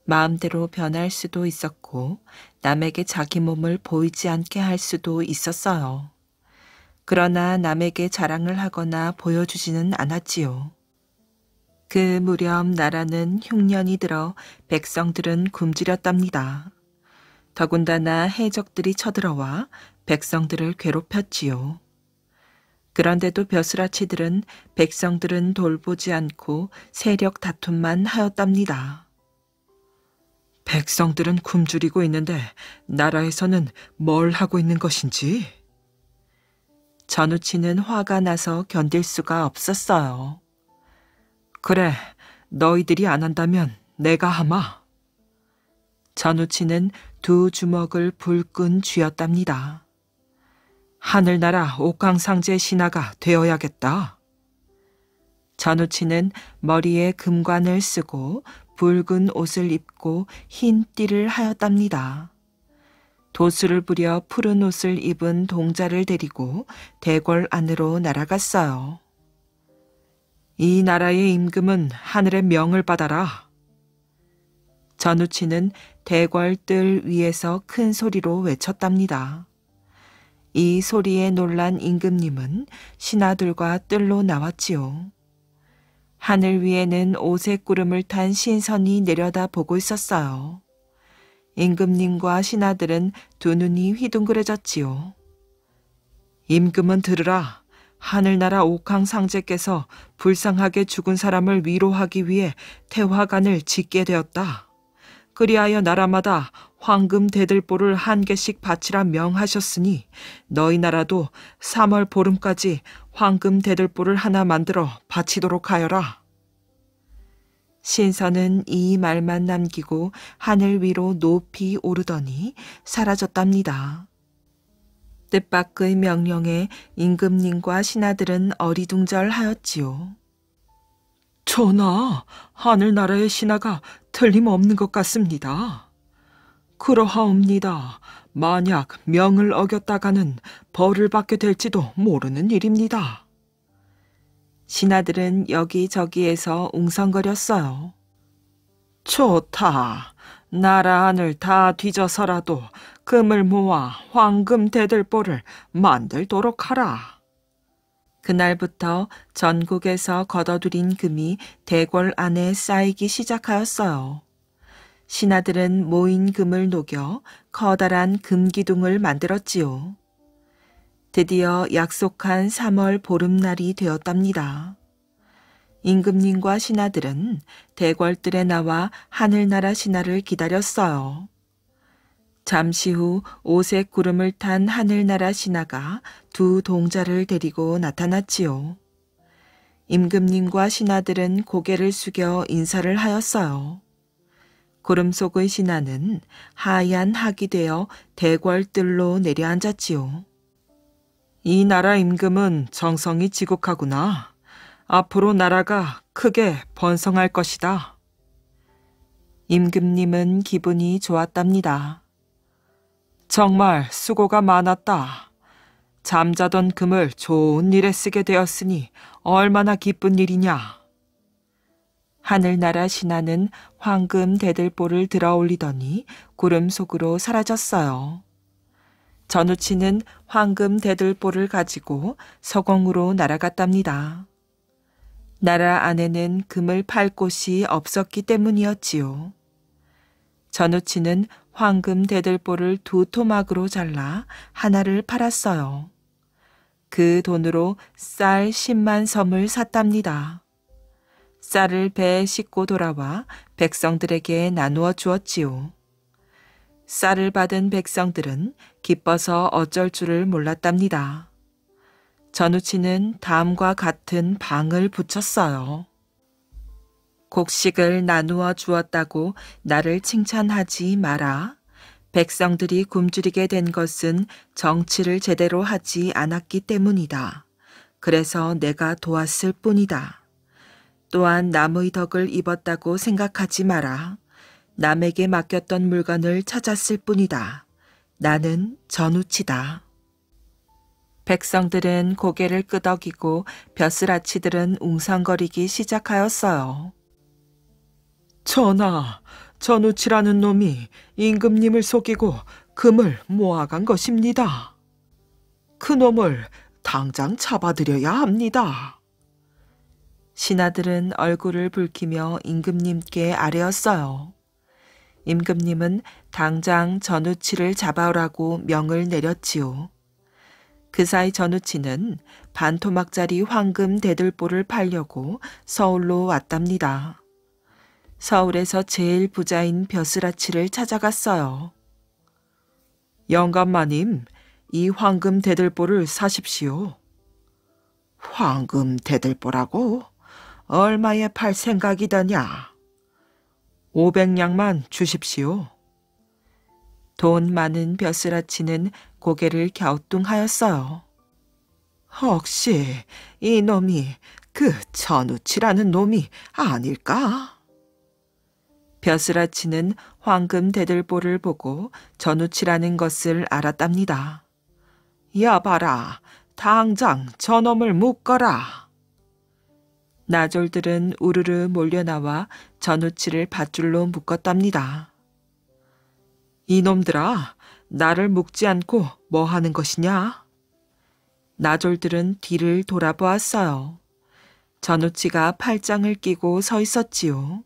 마음대로 변할 수도 있었고 남에게 자기 몸을 보이지 않게 할 수도 있었어요. 그러나 남에게 자랑을 하거나 보여주지는 않았지요. 그 무렵 나라는 흉년이 들어 백성들은 굶주렸답니다. 더군다나 해적들이 쳐들어와 백성들을 괴롭혔지요. 그런데도 벼슬아치들은 백성들은 돌보지 않고 세력 다툼만 하였답니다. 백성들은 굶주리고 있는데 나라에서는 뭘 하고 있는 것인지? 전우치는 화가 나서 견딜 수가 없었어요. 그래, 너희들이 안 한다면 내가 하마. 전우치는 두 주먹을 불끈 쥐었답니다. 하늘나라 옥황상제 신하가 되어야겠다. 전우치는 머리에 금관을 쓰고 붉은 옷을 입고 흰 띠를 하였답니다. 도수를 부려 푸른 옷을 입은 동자를 데리고 대궐 안으로 날아갔어요. 이 나라의 임금은 하늘의 명을 받아라. 전우치는 대궐뜰 위에서 큰 소리로 외쳤답니다. 이 소리에 놀란 임금님은 신하들과 뜰로 나왔지요. 하늘 위에는 오색 구름을 탄 신선이 내려다보고 있었어요. 임금님과 신하들은 두 눈이 휘둥그레졌지요. 임금은 들으라. 하늘나라 옥황상제께서 불쌍하게 죽은 사람을 위로하기 위해 태화관을 짓게 되었다. 그리하여 나라마다 황금 대들보를 한 개씩 바치라 명하셨으니 너희 나라도 삼월 보름까지 황금 대들보를 하나 만들어 바치도록 하여라. 신선은 이 말만 남기고 하늘 위로 높이 오르더니 사라졌답니다. 뜻밖의 명령에 임금님과 신하들은 어리둥절하였지요. 전하, 하늘나라의 신하가 틀림없는 것 같습니다. 그러하옵니다. 만약 명을 어겼다가는 벌을 받게 될지도 모르는 일입니다. 신하들은 여기저기에서 웅성거렸어요. 좋다. 나라 안을 다 뒤져서라도 금을 모아 황금 대들보를 만들도록 하라. 그날부터 전국에서 거둬들인 금이 대궐 안에 쌓이기 시작하였어요. 신하들은 모인 금을 녹여 커다란 금기둥을 만들었지요. 드디어 약속한 삼월 보름날이 되었답니다. 임금님과 신하들은 대궐들에 나와 하늘나라 신하를 기다렸어요. 잠시 후 오색 구름을 탄 하늘나라 신하가 두 동자를 데리고 나타났지요. 임금님과 신하들은 고개를 숙여 인사를 하였어요. 구름 속의 신하는 하얀 학이 되어 대궐들로 내려앉았지요. 이 나라 임금은 정성이 지극하구나. 앞으로 나라가 크게 번성할 것이다. 임금님은 기분이 좋았답니다. 정말 수고가 많았다. 잠자던 금을 좋은 일에 쓰게 되었으니 얼마나 기쁜 일이냐. 하늘나라 신하는 황금 대들보를 들어올리더니 구름 속으로 사라졌어요. 전우치는 황금 대들보를 가지고 서공으로 날아갔답니다. 나라 안에는 금을 팔 곳이 없었기 때문이었지요. 전우치는 황금 대들보를 두 토막으로 잘라 하나를 팔았어요. 그 돈으로 쌀 십만 섬을 샀답니다. 쌀을 배에 싣고 돌아와 백성들에게 나누어 주었지요. 쌀을 받은 백성들은 기뻐서 어쩔 줄을 몰랐답니다. 전우치는 다음과 같은 방을 붙였어요. 곡식을 나누어 주었다고 나를 칭찬하지 마라. 백성들이 굶주리게 된 것은 정치를 제대로 하지 않았기 때문이다. 그래서 내가 도왔을 뿐이다. 또한 남의 덕을 입었다고 생각하지 마라. 남에게 맡겼던 물건을 찾았을 뿐이다. 나는 전우치다. 백성들은 고개를 끄덕이고 벼슬아치들은 웅성거리기 시작하였어요. 전하, 전우치라는 놈이 임금님을 속이고 금을 모아간 것입니다. 그놈을 당장 잡아들여야 합니다. 신하들은 얼굴을 붉히며 임금님께 아뢰었어요. 임금님은 당장 전우치를 잡아오라고 명을 내렸지요. 그 사이 전우치는 반토막짜리 황금 대들보를 팔려고 서울로 왔답니다. 서울에서 제일 부자인 벼슬아치를 찾아갔어요. 영감마님, 이 황금 대들보를 사십시오. 황금 대들보라고? 얼마에 팔 생각이더냐? 오백 냥만 주십시오. 돈 많은 벼슬아치는 고개를 갸우뚱하였어요. 혹시 이놈이 그 전우치라는 놈이 아닐까? 벼슬아치는 황금 대들보를 보고 전우치라는 것을 알았답니다. 여봐라, 당장 저놈을 묶어라. 나졸들은 우르르 몰려나와 전우치를 밧줄로 묶었답니다. 이놈들아, 나를 묶지 않고 뭐 하는 것이냐? 나졸들은 뒤를 돌아보았어요. 전우치가 팔짱을 끼고 서 있었지요.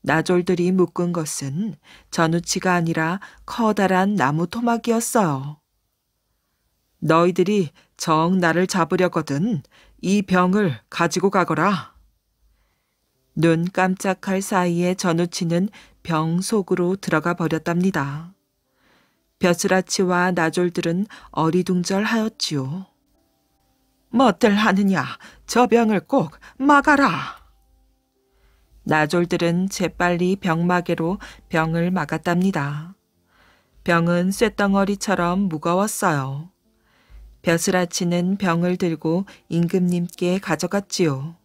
나졸들이 묶은 것은 전우치가 아니라 커다란 나무 토막이었어요. 너희들이 정 나를 잡으려거든 이 병을 가지고 가거라. 눈 깜짝할 사이에 전우치는 병 속으로 들어가 버렸답니다. 벼슬아치와 나졸들은 어리둥절하였지요. 뭣들 하느냐, 저 병을 꼭 막아라. 나졸들은 재빨리 병마개로 병을 막았답니다. 병은 쇳덩어리처럼 무거웠어요. 벼슬아치는 병을 들고 임금님께 가져갔지요.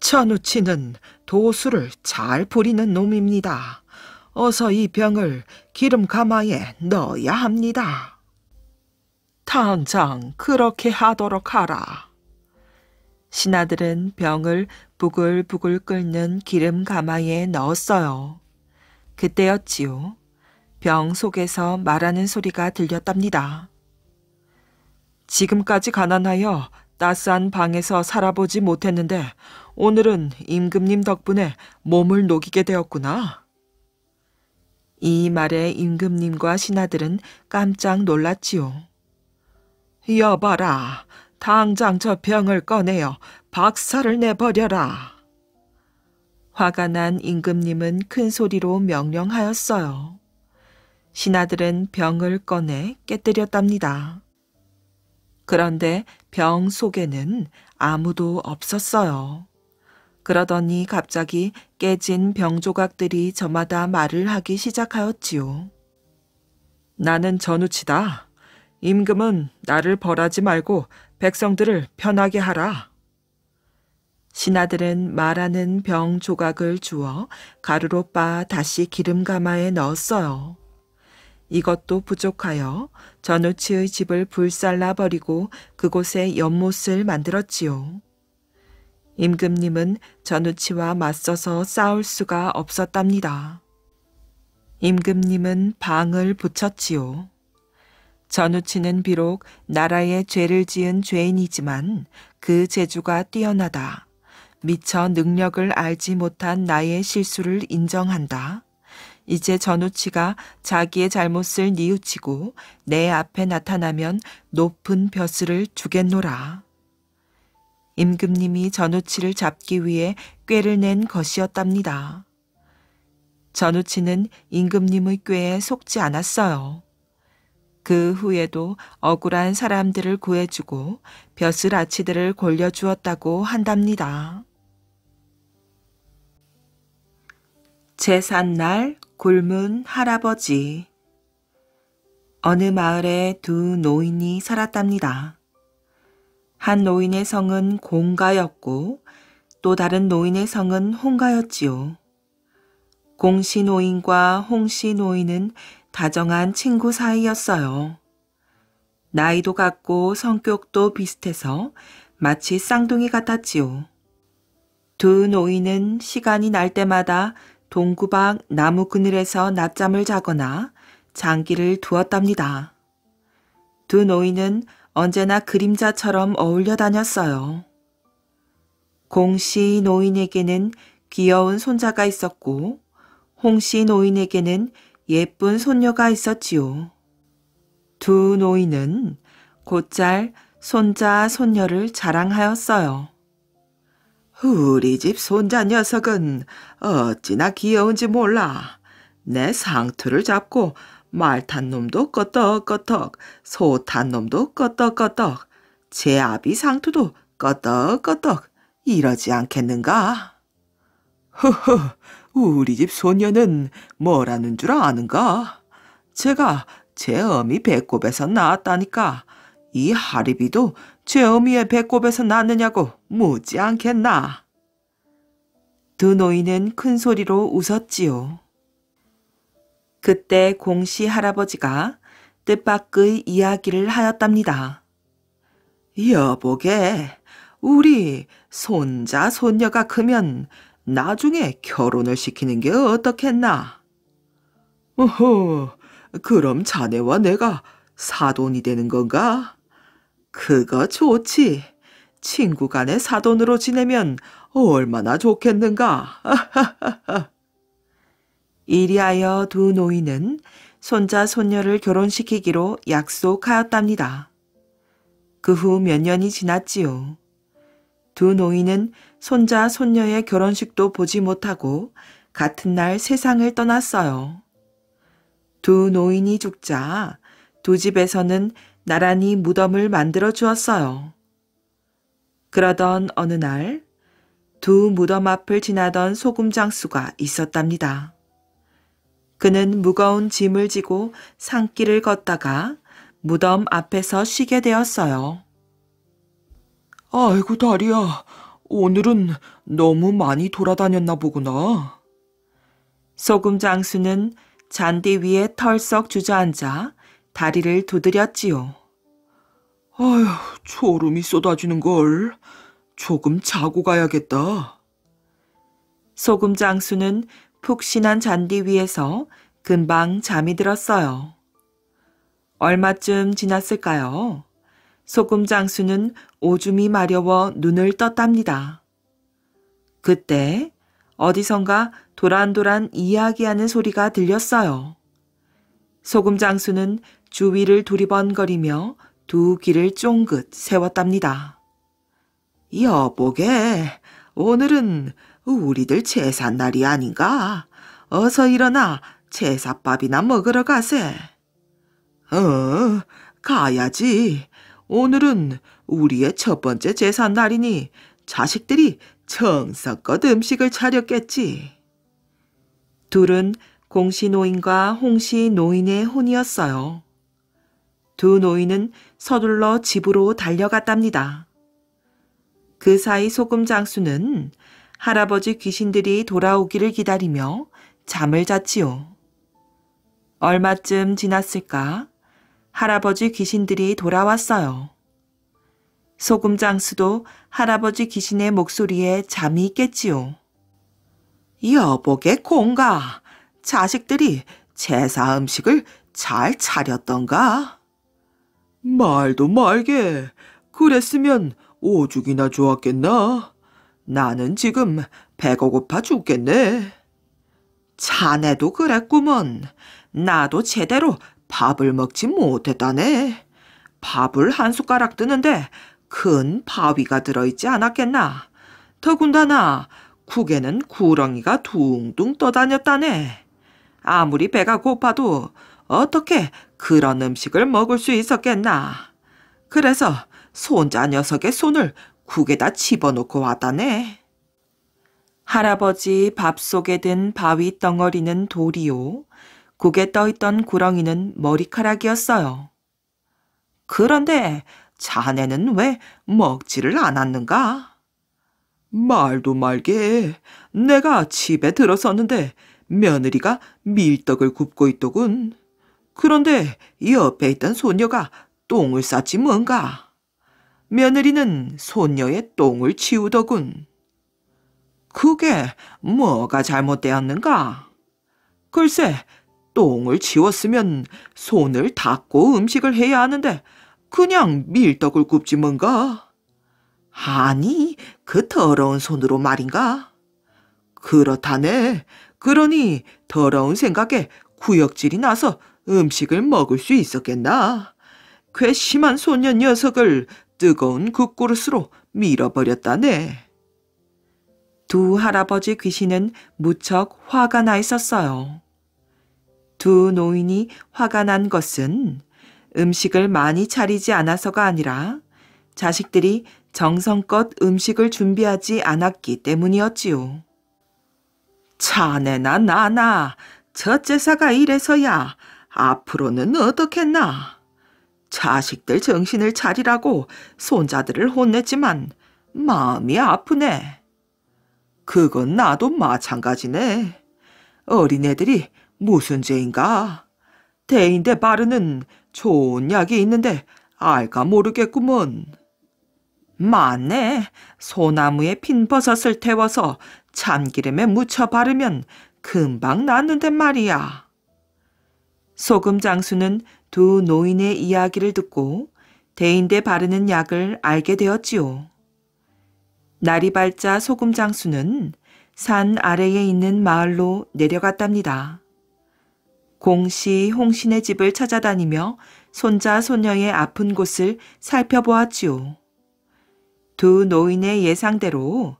천우치는 도수를 잘 부리는 놈입니다. 어서 이 병을 기름 가마에 넣어야 합니다. 당장 그렇게 하도록 하라. 신하들은 병을 부글부글 끓는 기름 가마에 넣었어요. 그때였지요. 병 속에서 말하는 소리가 들렸답니다. 지금까지 가난하여 따스한 방에서 살아보지 못했는데 오늘은 임금님 덕분에 몸을 녹이게 되었구나. 이 말에 임금님과 신하들은 깜짝 놀랐지요. 여봐라, 당장 저 병을 꺼내어 박살을 내버려라. 화가 난 임금님은 큰 소리로 명령하였어요. 신하들은 병을 꺼내 깨뜨렸답니다. 그런데 병 속에는 아무도 없었어요. 그러더니 갑자기 깨진 병 조각들이 저마다 말을 하기 시작하였지요. 나는 전우치다. 임금은 나를 벌하지 말고 백성들을 편하게 하라. 신하들은 말하는 병 조각을 주워 가루로 빻아 다시 기름 가마에 넣었어요. 이것도 부족하여 전우치의 집을 불살라 버리고 그곳에 연못을 만들었지요. 임금님은 전우치와 맞서서 싸울 수가 없었답니다. 임금님은 방을 붙였지요. 전우치는 비록 나라에 죄를 지은 죄인이지만 그 재주가 뛰어나다. 미처 능력을 알지 못한 나의 실수를 인정한다. 이제 전우치가 자기의 잘못을 뉘우치고 내 앞에 나타나면 높은 벼슬을 주겠노라. 임금님이 전우치를 잡기 위해 꾀를 낸 것이었답니다. 전우치는 임금님의 꾀에 속지 않았어요. 그 후에도 억울한 사람들을 구해주고 벼슬아치들을 골려주었다고 한답니다. 제삿날 굶은 할아버지. 어느 마을에 두 노인이 살았답니다. 한 노인의 성은 공가였고 또 다른 노인의 성은 홍가였지요. 공씨 노인과 홍씨 노인은 다정한 친구 사이였어요. 나이도 같고 성격도 비슷해서 마치 쌍둥이 같았지요. 두 노인은 시간이 날 때마다 동구방 나무 그늘에서 낮잠을 자거나 장기를 두었답니다. 두 노인은 언제나 그림자처럼 어울려 다녔어요. 공씨 노인에게는 귀여운 손자가 있었고 홍씨 노인에게는 예쁜 손녀가 있었지요. 두 노인은 곧잘 손자 손녀를 자랑하였어요. 우리 집 손자 녀석은 어찌나 귀여운지 몰라. 내 상투를 잡고 말 탄 놈도 끄떡끄떡, 소 탄 놈도 끄떡끄떡, 제 아비 상투도 끄떡끄떡 이러지 않겠는가? 허허, 우리 집 소녀는 뭐라는 줄 아는가? 제가 제 어미 배꼽에서 낳았다니까 이 하리비도 제 어미의 배꼽에서 낳느냐고 묻지 않겠나? 두 노인은 큰 소리로 웃었지요. 그때 공씨 할아버지가 뜻밖의 이야기를 하였답니다. 여보게, 우리 손자 손녀가 크면 나중에 결혼을 시키는 게 어떻겠나? 어허, 그럼 자네와 내가 사돈이 되는 건가? 그거 좋지. 친구 간에 사돈으로 지내면 얼마나 좋겠는가. 이리하여 두 노인은 손자 손녀를 결혼시키기로 약속하였답니다. 그 후 몇 년이 지났지요. 두 노인은 손자 손녀의 결혼식도 보지 못하고 같은 날 세상을 떠났어요. 두 노인이 죽자 두 집에서는 나란히 무덤을 만들어 주었어요. 그러던 어느 날 두 무덤 앞을 지나던 소금장수가 있었답니다. 그는 무거운 짐을 지고 산길을 걷다가 무덤 앞에서 쉬게 되었어요. 아이고 다리야, 오늘은 너무 많이 돌아다녔나 보구나. 소금장수는 잔디 위에 털썩 주저앉아 다리를 두드렸지요. 아휴, 졸음이 쏟아지는걸. 조금 자고 가야겠다. 소금장수는 푹신한 잔디 위에서 금방 잠이 들었어요. 얼마쯤 지났을까요? 소금장수는 오줌이 마려워 눈을 떴답니다. 그때 어디선가 도란도란 이야기하는 소리가 들렸어요. 소금장수는 주위를 두리번거리며 두 귀를 쫑긋 세웠답니다. 여보게, 오늘은 우리들 제삿날이 아닌가? 어서 일어나 제삿밥이나 먹으러 가세. 어, 가야지. 오늘은 우리의 첫 번째 제삿날이니 자식들이 정성껏 음식을 차렸겠지. 둘은 공시 노인과 홍시 노인의 혼이었어요. 두 노인은 서둘러 집으로 달려갔답니다. 그 사이 소금 장수는 할아버지 귀신들이 돌아오기를 기다리며 잠을 잤지요. 얼마쯤 지났을까? 할아버지 귀신들이 돌아왔어요. 소금 장수도 할아버지 귀신의 목소리에 잠이 깼지요. 여보게 공가, 자식들이 제사 음식을 잘 차렸던가? 말도 말게, 그랬으면 오죽이나 좋았겠나? 나는 지금 배가 고파 죽겠네. 자네도 그랬구먼. 나도 제대로 밥을 먹지 못했다네. 밥을 한 숟가락 뜨는데 큰 바위가 들어있지 않았겠나. 더군다나 국에는 구렁이가 둥둥 떠다녔다네. 아무리 배가 고파도 어떻게 그런 음식을 먹을 수 있었겠나. 그래서 손자 녀석의 손을 국에다 집어넣고 왔다네. 할아버지 밥 속에 든 바위 덩어리는 돌이요, 국에 떠있던 구렁이는 머리카락이었어요. 그런데 자네는 왜 먹지를 않았는가? 말도 말게, 내가 집에 들어섰는데 며느리가 밀떡을 굽고 있더군. 그런데 옆에 있던 손녀가 똥을 쌌지 뭔가. 며느리는 손녀의 똥을 치우더군. 그게 뭐가 잘못되었는가? 글쎄, 똥을 치웠으면 손을 닦고 음식을 해야 하는데 그냥 밀떡을 굽지 뭔가? 아니, 그 더러운 손으로 말인가? 그렇다네. 그러니 더러운 생각에 구역질이 나서 음식을 먹을 수 있었겠나? 괘씸한 소년 녀석을 뜨거운 국그릇으로 밀어버렸다네. 두 할아버지 귀신은 무척 화가 나 있었어요. 두 노인이 화가 난 것은 음식을 많이 차리지 않아서가 아니라 자식들이 정성껏 음식을 준비하지 않았기 때문이었지요. 자네나 나나 저 제사가 이래서야 앞으로는 어떻겠나. 자식들 정신을 차리라고 손자들을 혼냈지만 마음이 아프네. 그건 나도 마찬가지네. 어린애들이 무슨 죄인가? 대인대 바르는 좋은 약이 있는데 알까 모르겠구먼. 맞네. 소나무에 핀 버섯을 태워서 참기름에 묻혀 바르면 금방 낫는데 말이야. 소금 장수는 두 노인의 이야기를 듣고 대인대 바르는 약을 알게 되었지요. 날이 밝자 소금 장수는 산 아래에 있는 마을로 내려갔답니다. 공씨, 홍씨네 집을 찾아다니며 손자 손녀의 아픈 곳을 살펴보았지요. 두 노인의 예상대로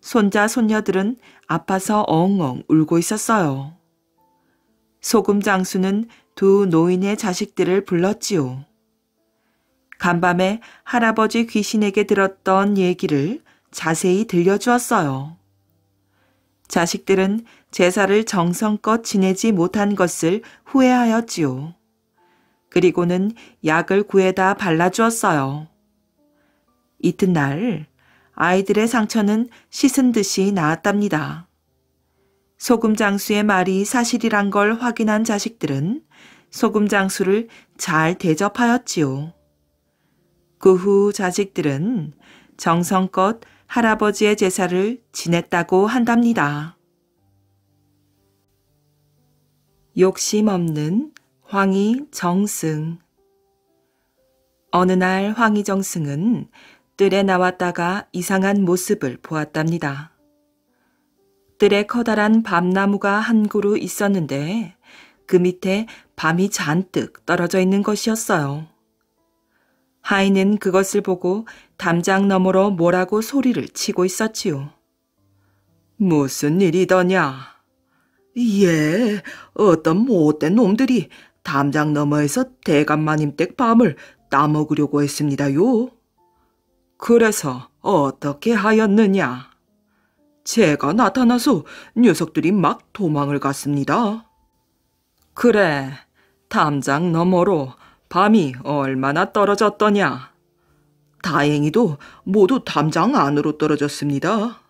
손자 손녀들은 아파서 엉엉 울고 있었어요. 소금 장수는 두 노인의 자식들을 불렀지요. 간밤에 할아버지 귀신에게 들었던 얘기를 자세히 들려주었어요. 자식들은 제사를 정성껏 지내지 못한 것을 후회하였지요. 그리고는 약을 구에다 발라주었어요. 이튿날 아이들의 상처는 씻은 듯이 나았답니다. 소금장수의 말이 사실이란 걸 확인한 자식들은 소금장수를 잘 대접하였지요. 그 후 자식들은 정성껏 할아버지의 제사를 지냈다고 한답니다. 욕심 없는 황희 정승. 어느 날 황희 정승은 뜰에 나왔다가 이상한 모습을 보았답니다. 뜰에 커다란 밤나무가 한 그루 있었는데 그 밑에 밤이 잔뜩 떨어져 있는 것이었어요. 하인은 그것을 보고 담장 너머로 뭐라고 소리를 치고 있었지요. 무슨 일이더냐? 예, 어떤 못된 놈들이 담장 너머에서 대감마님댁 밤을 따먹으려고 했습니다요. 그래서 어떻게 하였느냐? 제가 나타나서 녀석들이 막 도망을 갔습니다. 그래, 담장 너머로 밤이 얼마나 떨어졌더냐? 다행히도 모두 담장 안으로 떨어졌습니다.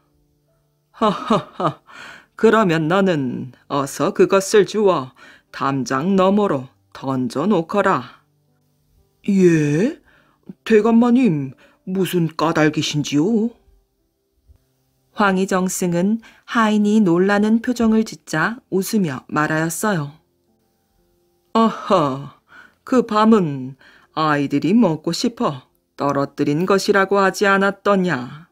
하하하, 그러면 너는 어서 그것을 주워 담장 너머로 던져놓거라. 예? 대감마님, 무슨 까닭이신지요? 황희 정승은 하인이 놀라는 표정을 짓자 웃으며 말하였어요. 어허, 그 밤은 아이들이 먹고 싶어 떨어뜨린 것이라고 하지 않았더냐?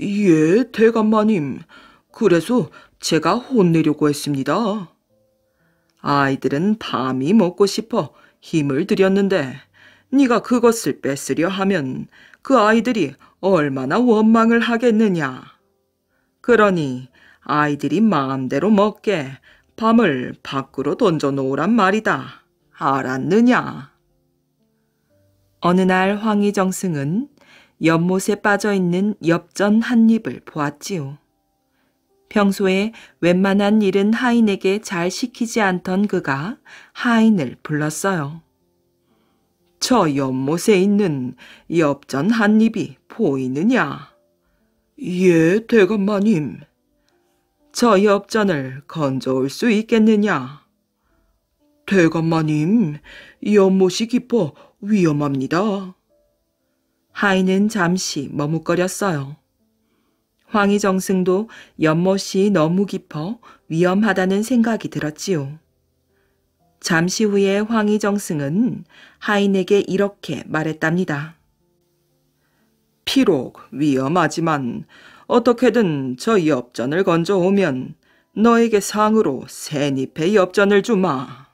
예, 대감마님. 그래서 제가 혼내려고 했습니다. 아이들은 밤이 먹고 싶어 힘을 들였는데 네가 그것을 뺏으려 하면 그 아이들이 얼마나 원망을 하겠느냐? 그러니 아이들이 마음대로 먹게 밤을 밖으로 던져놓으란 말이다. 알았느냐? 어느 날 황희 정승은 연못에 빠져있는 엽전 한 잎을 보았지요. 평소에 웬만한 일은 하인에게 잘 시키지 않던 그가 하인을 불렀어요. 저 연못에 있는 엽전 한 잎이 보이느냐? 예, 대감마님. 저 엽전을 건져올 수 있겠느냐? 대감마님, 연못이 깊어 위험합니다. 하인은 잠시 머뭇거렸어요. 황희 정승도 연못이 너무 깊어 위험하다는 생각이 들었지요. 잠시 후에 황희 정승은 하인에게 이렇게 말했답니다. 비록 위험하지만 어떻게든 저 엽전을 건져오면 너에게 상으로 새잎의 엽전을 주마.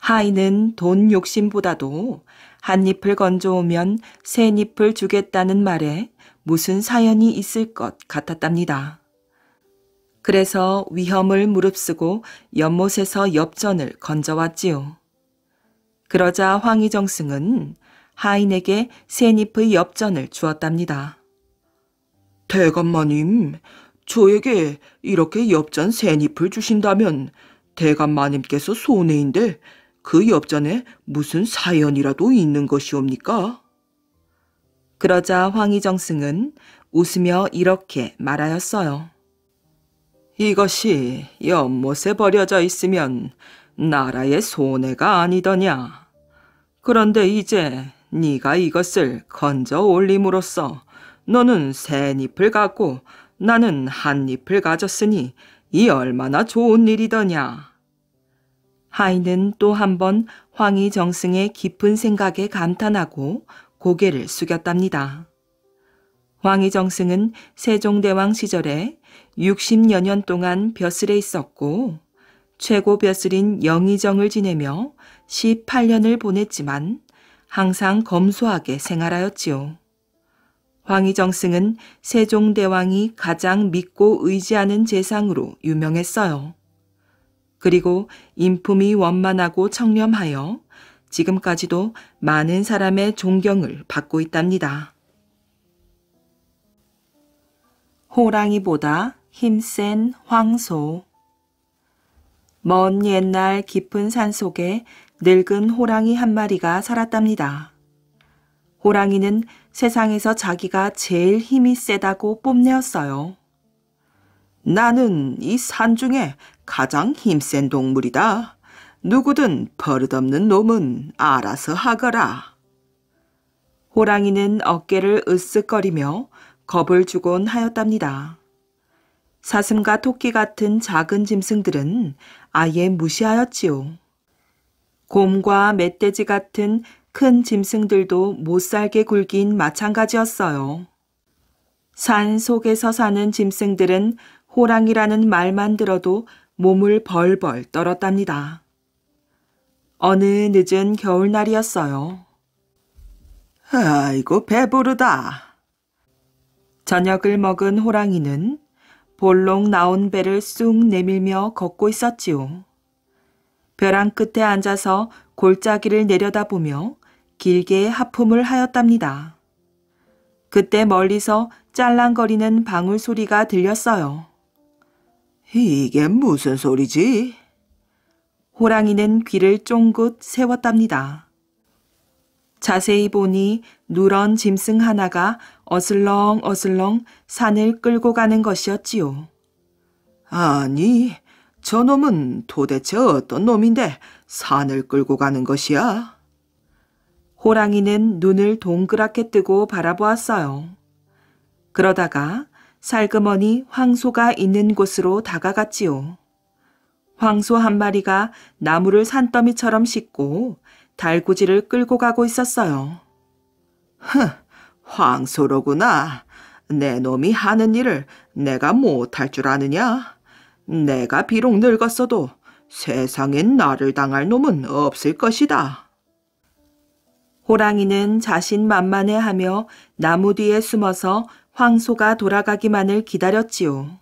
하인은 돈 욕심보다도 한 잎을 건져오면 새 잎을 주겠다는 말에 무슨 사연이 있을 것 같았답니다. 그래서 위험을 무릅쓰고 연못에서 엽전을 건져왔지요. 그러자 황희 정승은 하인에게 새 잎의 엽전을 주었답니다. 대감마님, 저에게 이렇게 엽전 새 잎을 주신다면 대감마님께서 손해인데 그 엽전에 무슨 사연이라도 있는 것이옵니까? 그러자 황희 정승은 웃으며 이렇게 말하였어요. 이것이 연못에 버려져 있으면 나라의 손해가 아니더냐. 그런데 이제 네가 이것을 건져 올림으로써 너는 새 잎을 갖고 나는 한 잎을 가졌으니 이 얼마나 좋은 일이더냐. 하인은 또 한 번 황희 정승의 깊은 생각에 감탄하고 고개를 숙였답니다. 황희 정승은 세종대왕 시절에 육십여 년 동안 벼슬에 있었고 최고 벼슬인 영의정을 지내며 십팔 년을 보냈지만 항상 검소하게 생활하였지요. 황희정승은 세종대왕이 가장 믿고 의지하는 재상으로 유명했어요. 그리고 인품이 원만하고 청렴하여 지금까지도 많은 사람의 존경을 받고 있답니다. 호랑이보다 힘센 황소. 먼 옛날 깊은 산속에 늙은 호랑이 한 마리가 살았답니다. 호랑이는 세상에서 자기가 제일 힘이 세다고 뽐내었어요. 나는 이 산 중에 가장 힘센 동물이다. 누구든 버릇없는 놈은 알아서 하거라. 호랑이는 어깨를 으쓱거리며 겁을 주곤 하였답니다. 사슴과 토끼 같은 작은 짐승들은 아예 무시하였지요. 곰과 멧돼지 같은 큰 짐승들도 못살게 굴긴 마찬가지였어요. 산 속에서 사는 짐승들은 호랑이라는 말만 들어도 몸을 벌벌 떨었답니다. 어느 늦은 겨울날이었어요. 아이고 배부르다. 저녁을 먹은 호랑이는 볼록 나온 배를 쑥 내밀며 걷고 있었지요. 벼랑 끝에 앉아서 골짜기를 내려다보며 길게 하품을 하였답니다. 그때 멀리서 짤랑거리는 방울 소리가 들렸어요. 이게 무슨 소리지? 호랑이는 귀를 쫑긋 세웠답니다. 자세히 보니 누런 짐승 하나가 어슬렁 어슬렁 산을 끌고 가는 것이었지요. 아니, 저놈은 도대체 어떤 놈인데 산을 끌고 가는 것이야? 호랑이는 눈을 동그랗게 뜨고 바라보았어요. 그러다가 살그머니 황소가 있는 곳으로 다가갔지요. 황소 한 마리가 나무를 산더미처럼 싣고 달구지를 끌고 가고 있었어요. 흥, 황소로구나. 내 놈이 하는 일을 내가 못할 줄 아느냐? 내가 비록 늙었어도 세상엔 나를 당할 놈은 없을 것이다. 호랑이는 자신만만해하며 나무 뒤에 숨어서 황소가 돌아가기만을 기다렸지요.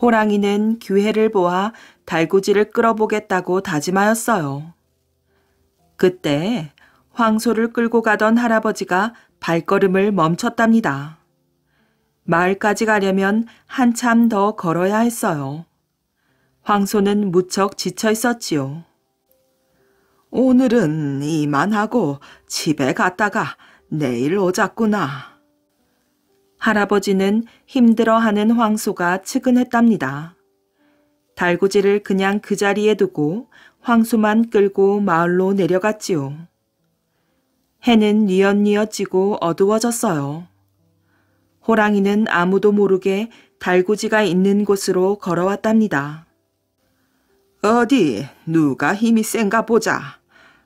호랑이는 기회를 보아 달구지를 끌어보겠다고 다짐하였어요. 그때 황소를 끌고 가던 할아버지가 발걸음을 멈췄답니다. 마을까지 가려면 한참 더 걸어야 했어요. 황소는 무척 지쳐 있었지요. 오늘은 이만하고 집에 갔다가 내일 오자꾸나. 할아버지는 힘들어하는 황소가 측은했답니다. 달구지를 그냥 그 자리에 두고 황소만 끌고 마을로 내려갔지요. 해는 뉘엿뉘엿 지고 어두워졌어요. 호랑이는 아무도 모르게 달구지가 있는 곳으로 걸어왔답니다. 어디 누가 힘이 센가 보자.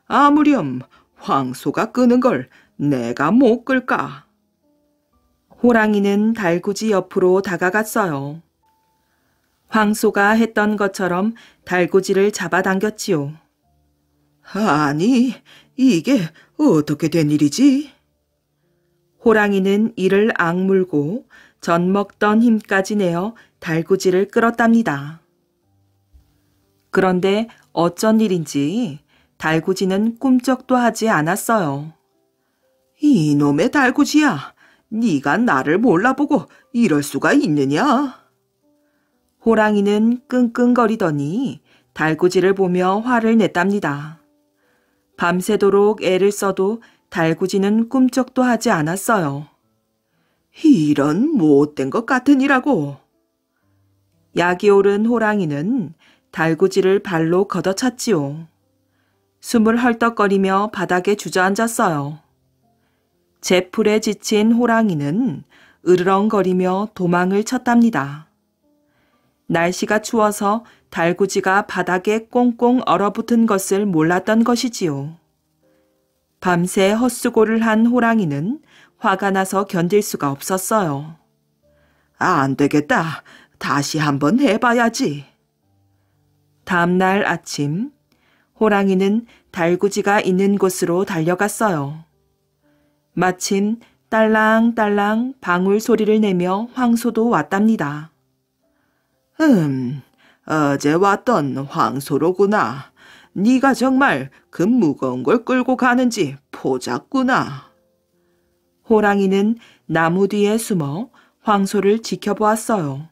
아무렴 황소가 끄는 걸 내가 못 끌까. 호랑이는 달구지 옆으로 다가갔어요. 황소가 했던 것처럼 달구지를 잡아당겼지요. 아니, 이게 어떻게 된 일이지? 호랑이는 이를 악물고 젖먹던 힘까지 내어 달구지를 끌었답니다. 그런데 어쩐 일인지 달구지는 꿈쩍도 하지 않았어요. 이놈의 달구지야, 네가 나를 몰라보고 이럴 수가 있느냐? 호랑이는 끙끙거리더니 달구지를 보며 화를 냈답니다. 밤새도록 애를 써도 달구지는 꿈쩍도 하지 않았어요. 이런 못된 것 같으니라고. 약이 오른 호랑이는 달구지를 발로 걷어찼지요. 숨을 헐떡거리며 바닥에 주저앉았어요. 제풀에 지친 호랑이는 으르렁거리며 도망을 쳤답니다. 날씨가 추워서 달구지가 바닥에 꽁꽁 얼어붙은 것을 몰랐던 것이지요. 밤새 헛수고를 한 호랑이는 화가 나서 견딜 수가 없었어요. 안 되겠다. 다시 한번 해봐야지. 다음날 아침 호랑이는 달구지가 있는 곳으로 달려갔어요. 마침 딸랑딸랑 방울 소리를 내며 황소도 왔답니다. 음, 어제 왔던 황소로구나. 네가 정말 그 무거운 걸 끌고 가는지 보자꾸나. 호랑이는 나무 뒤에 숨어 황소를 지켜보았어요.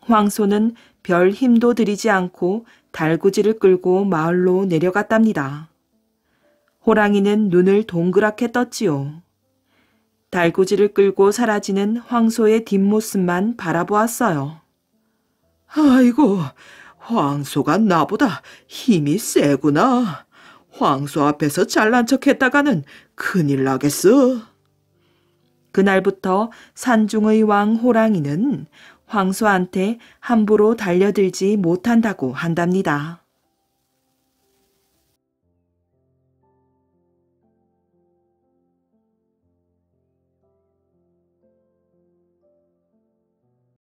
황소는 별 힘도 들이지 않고 달구지를 끌고 마을로 내려갔답니다. 호랑이는 눈을 동그랗게 떴지요. 달구지를 끌고 사라지는 황소의 뒷모습만 바라보았어요. 아이고, 황소가 나보다 힘이 세구나. 황소 앞에서 잘난 척했다가는 큰일 나겠어. 그날부터 산중의 왕 호랑이는 황소한테 함부로 달려들지 못한다고 한답니다.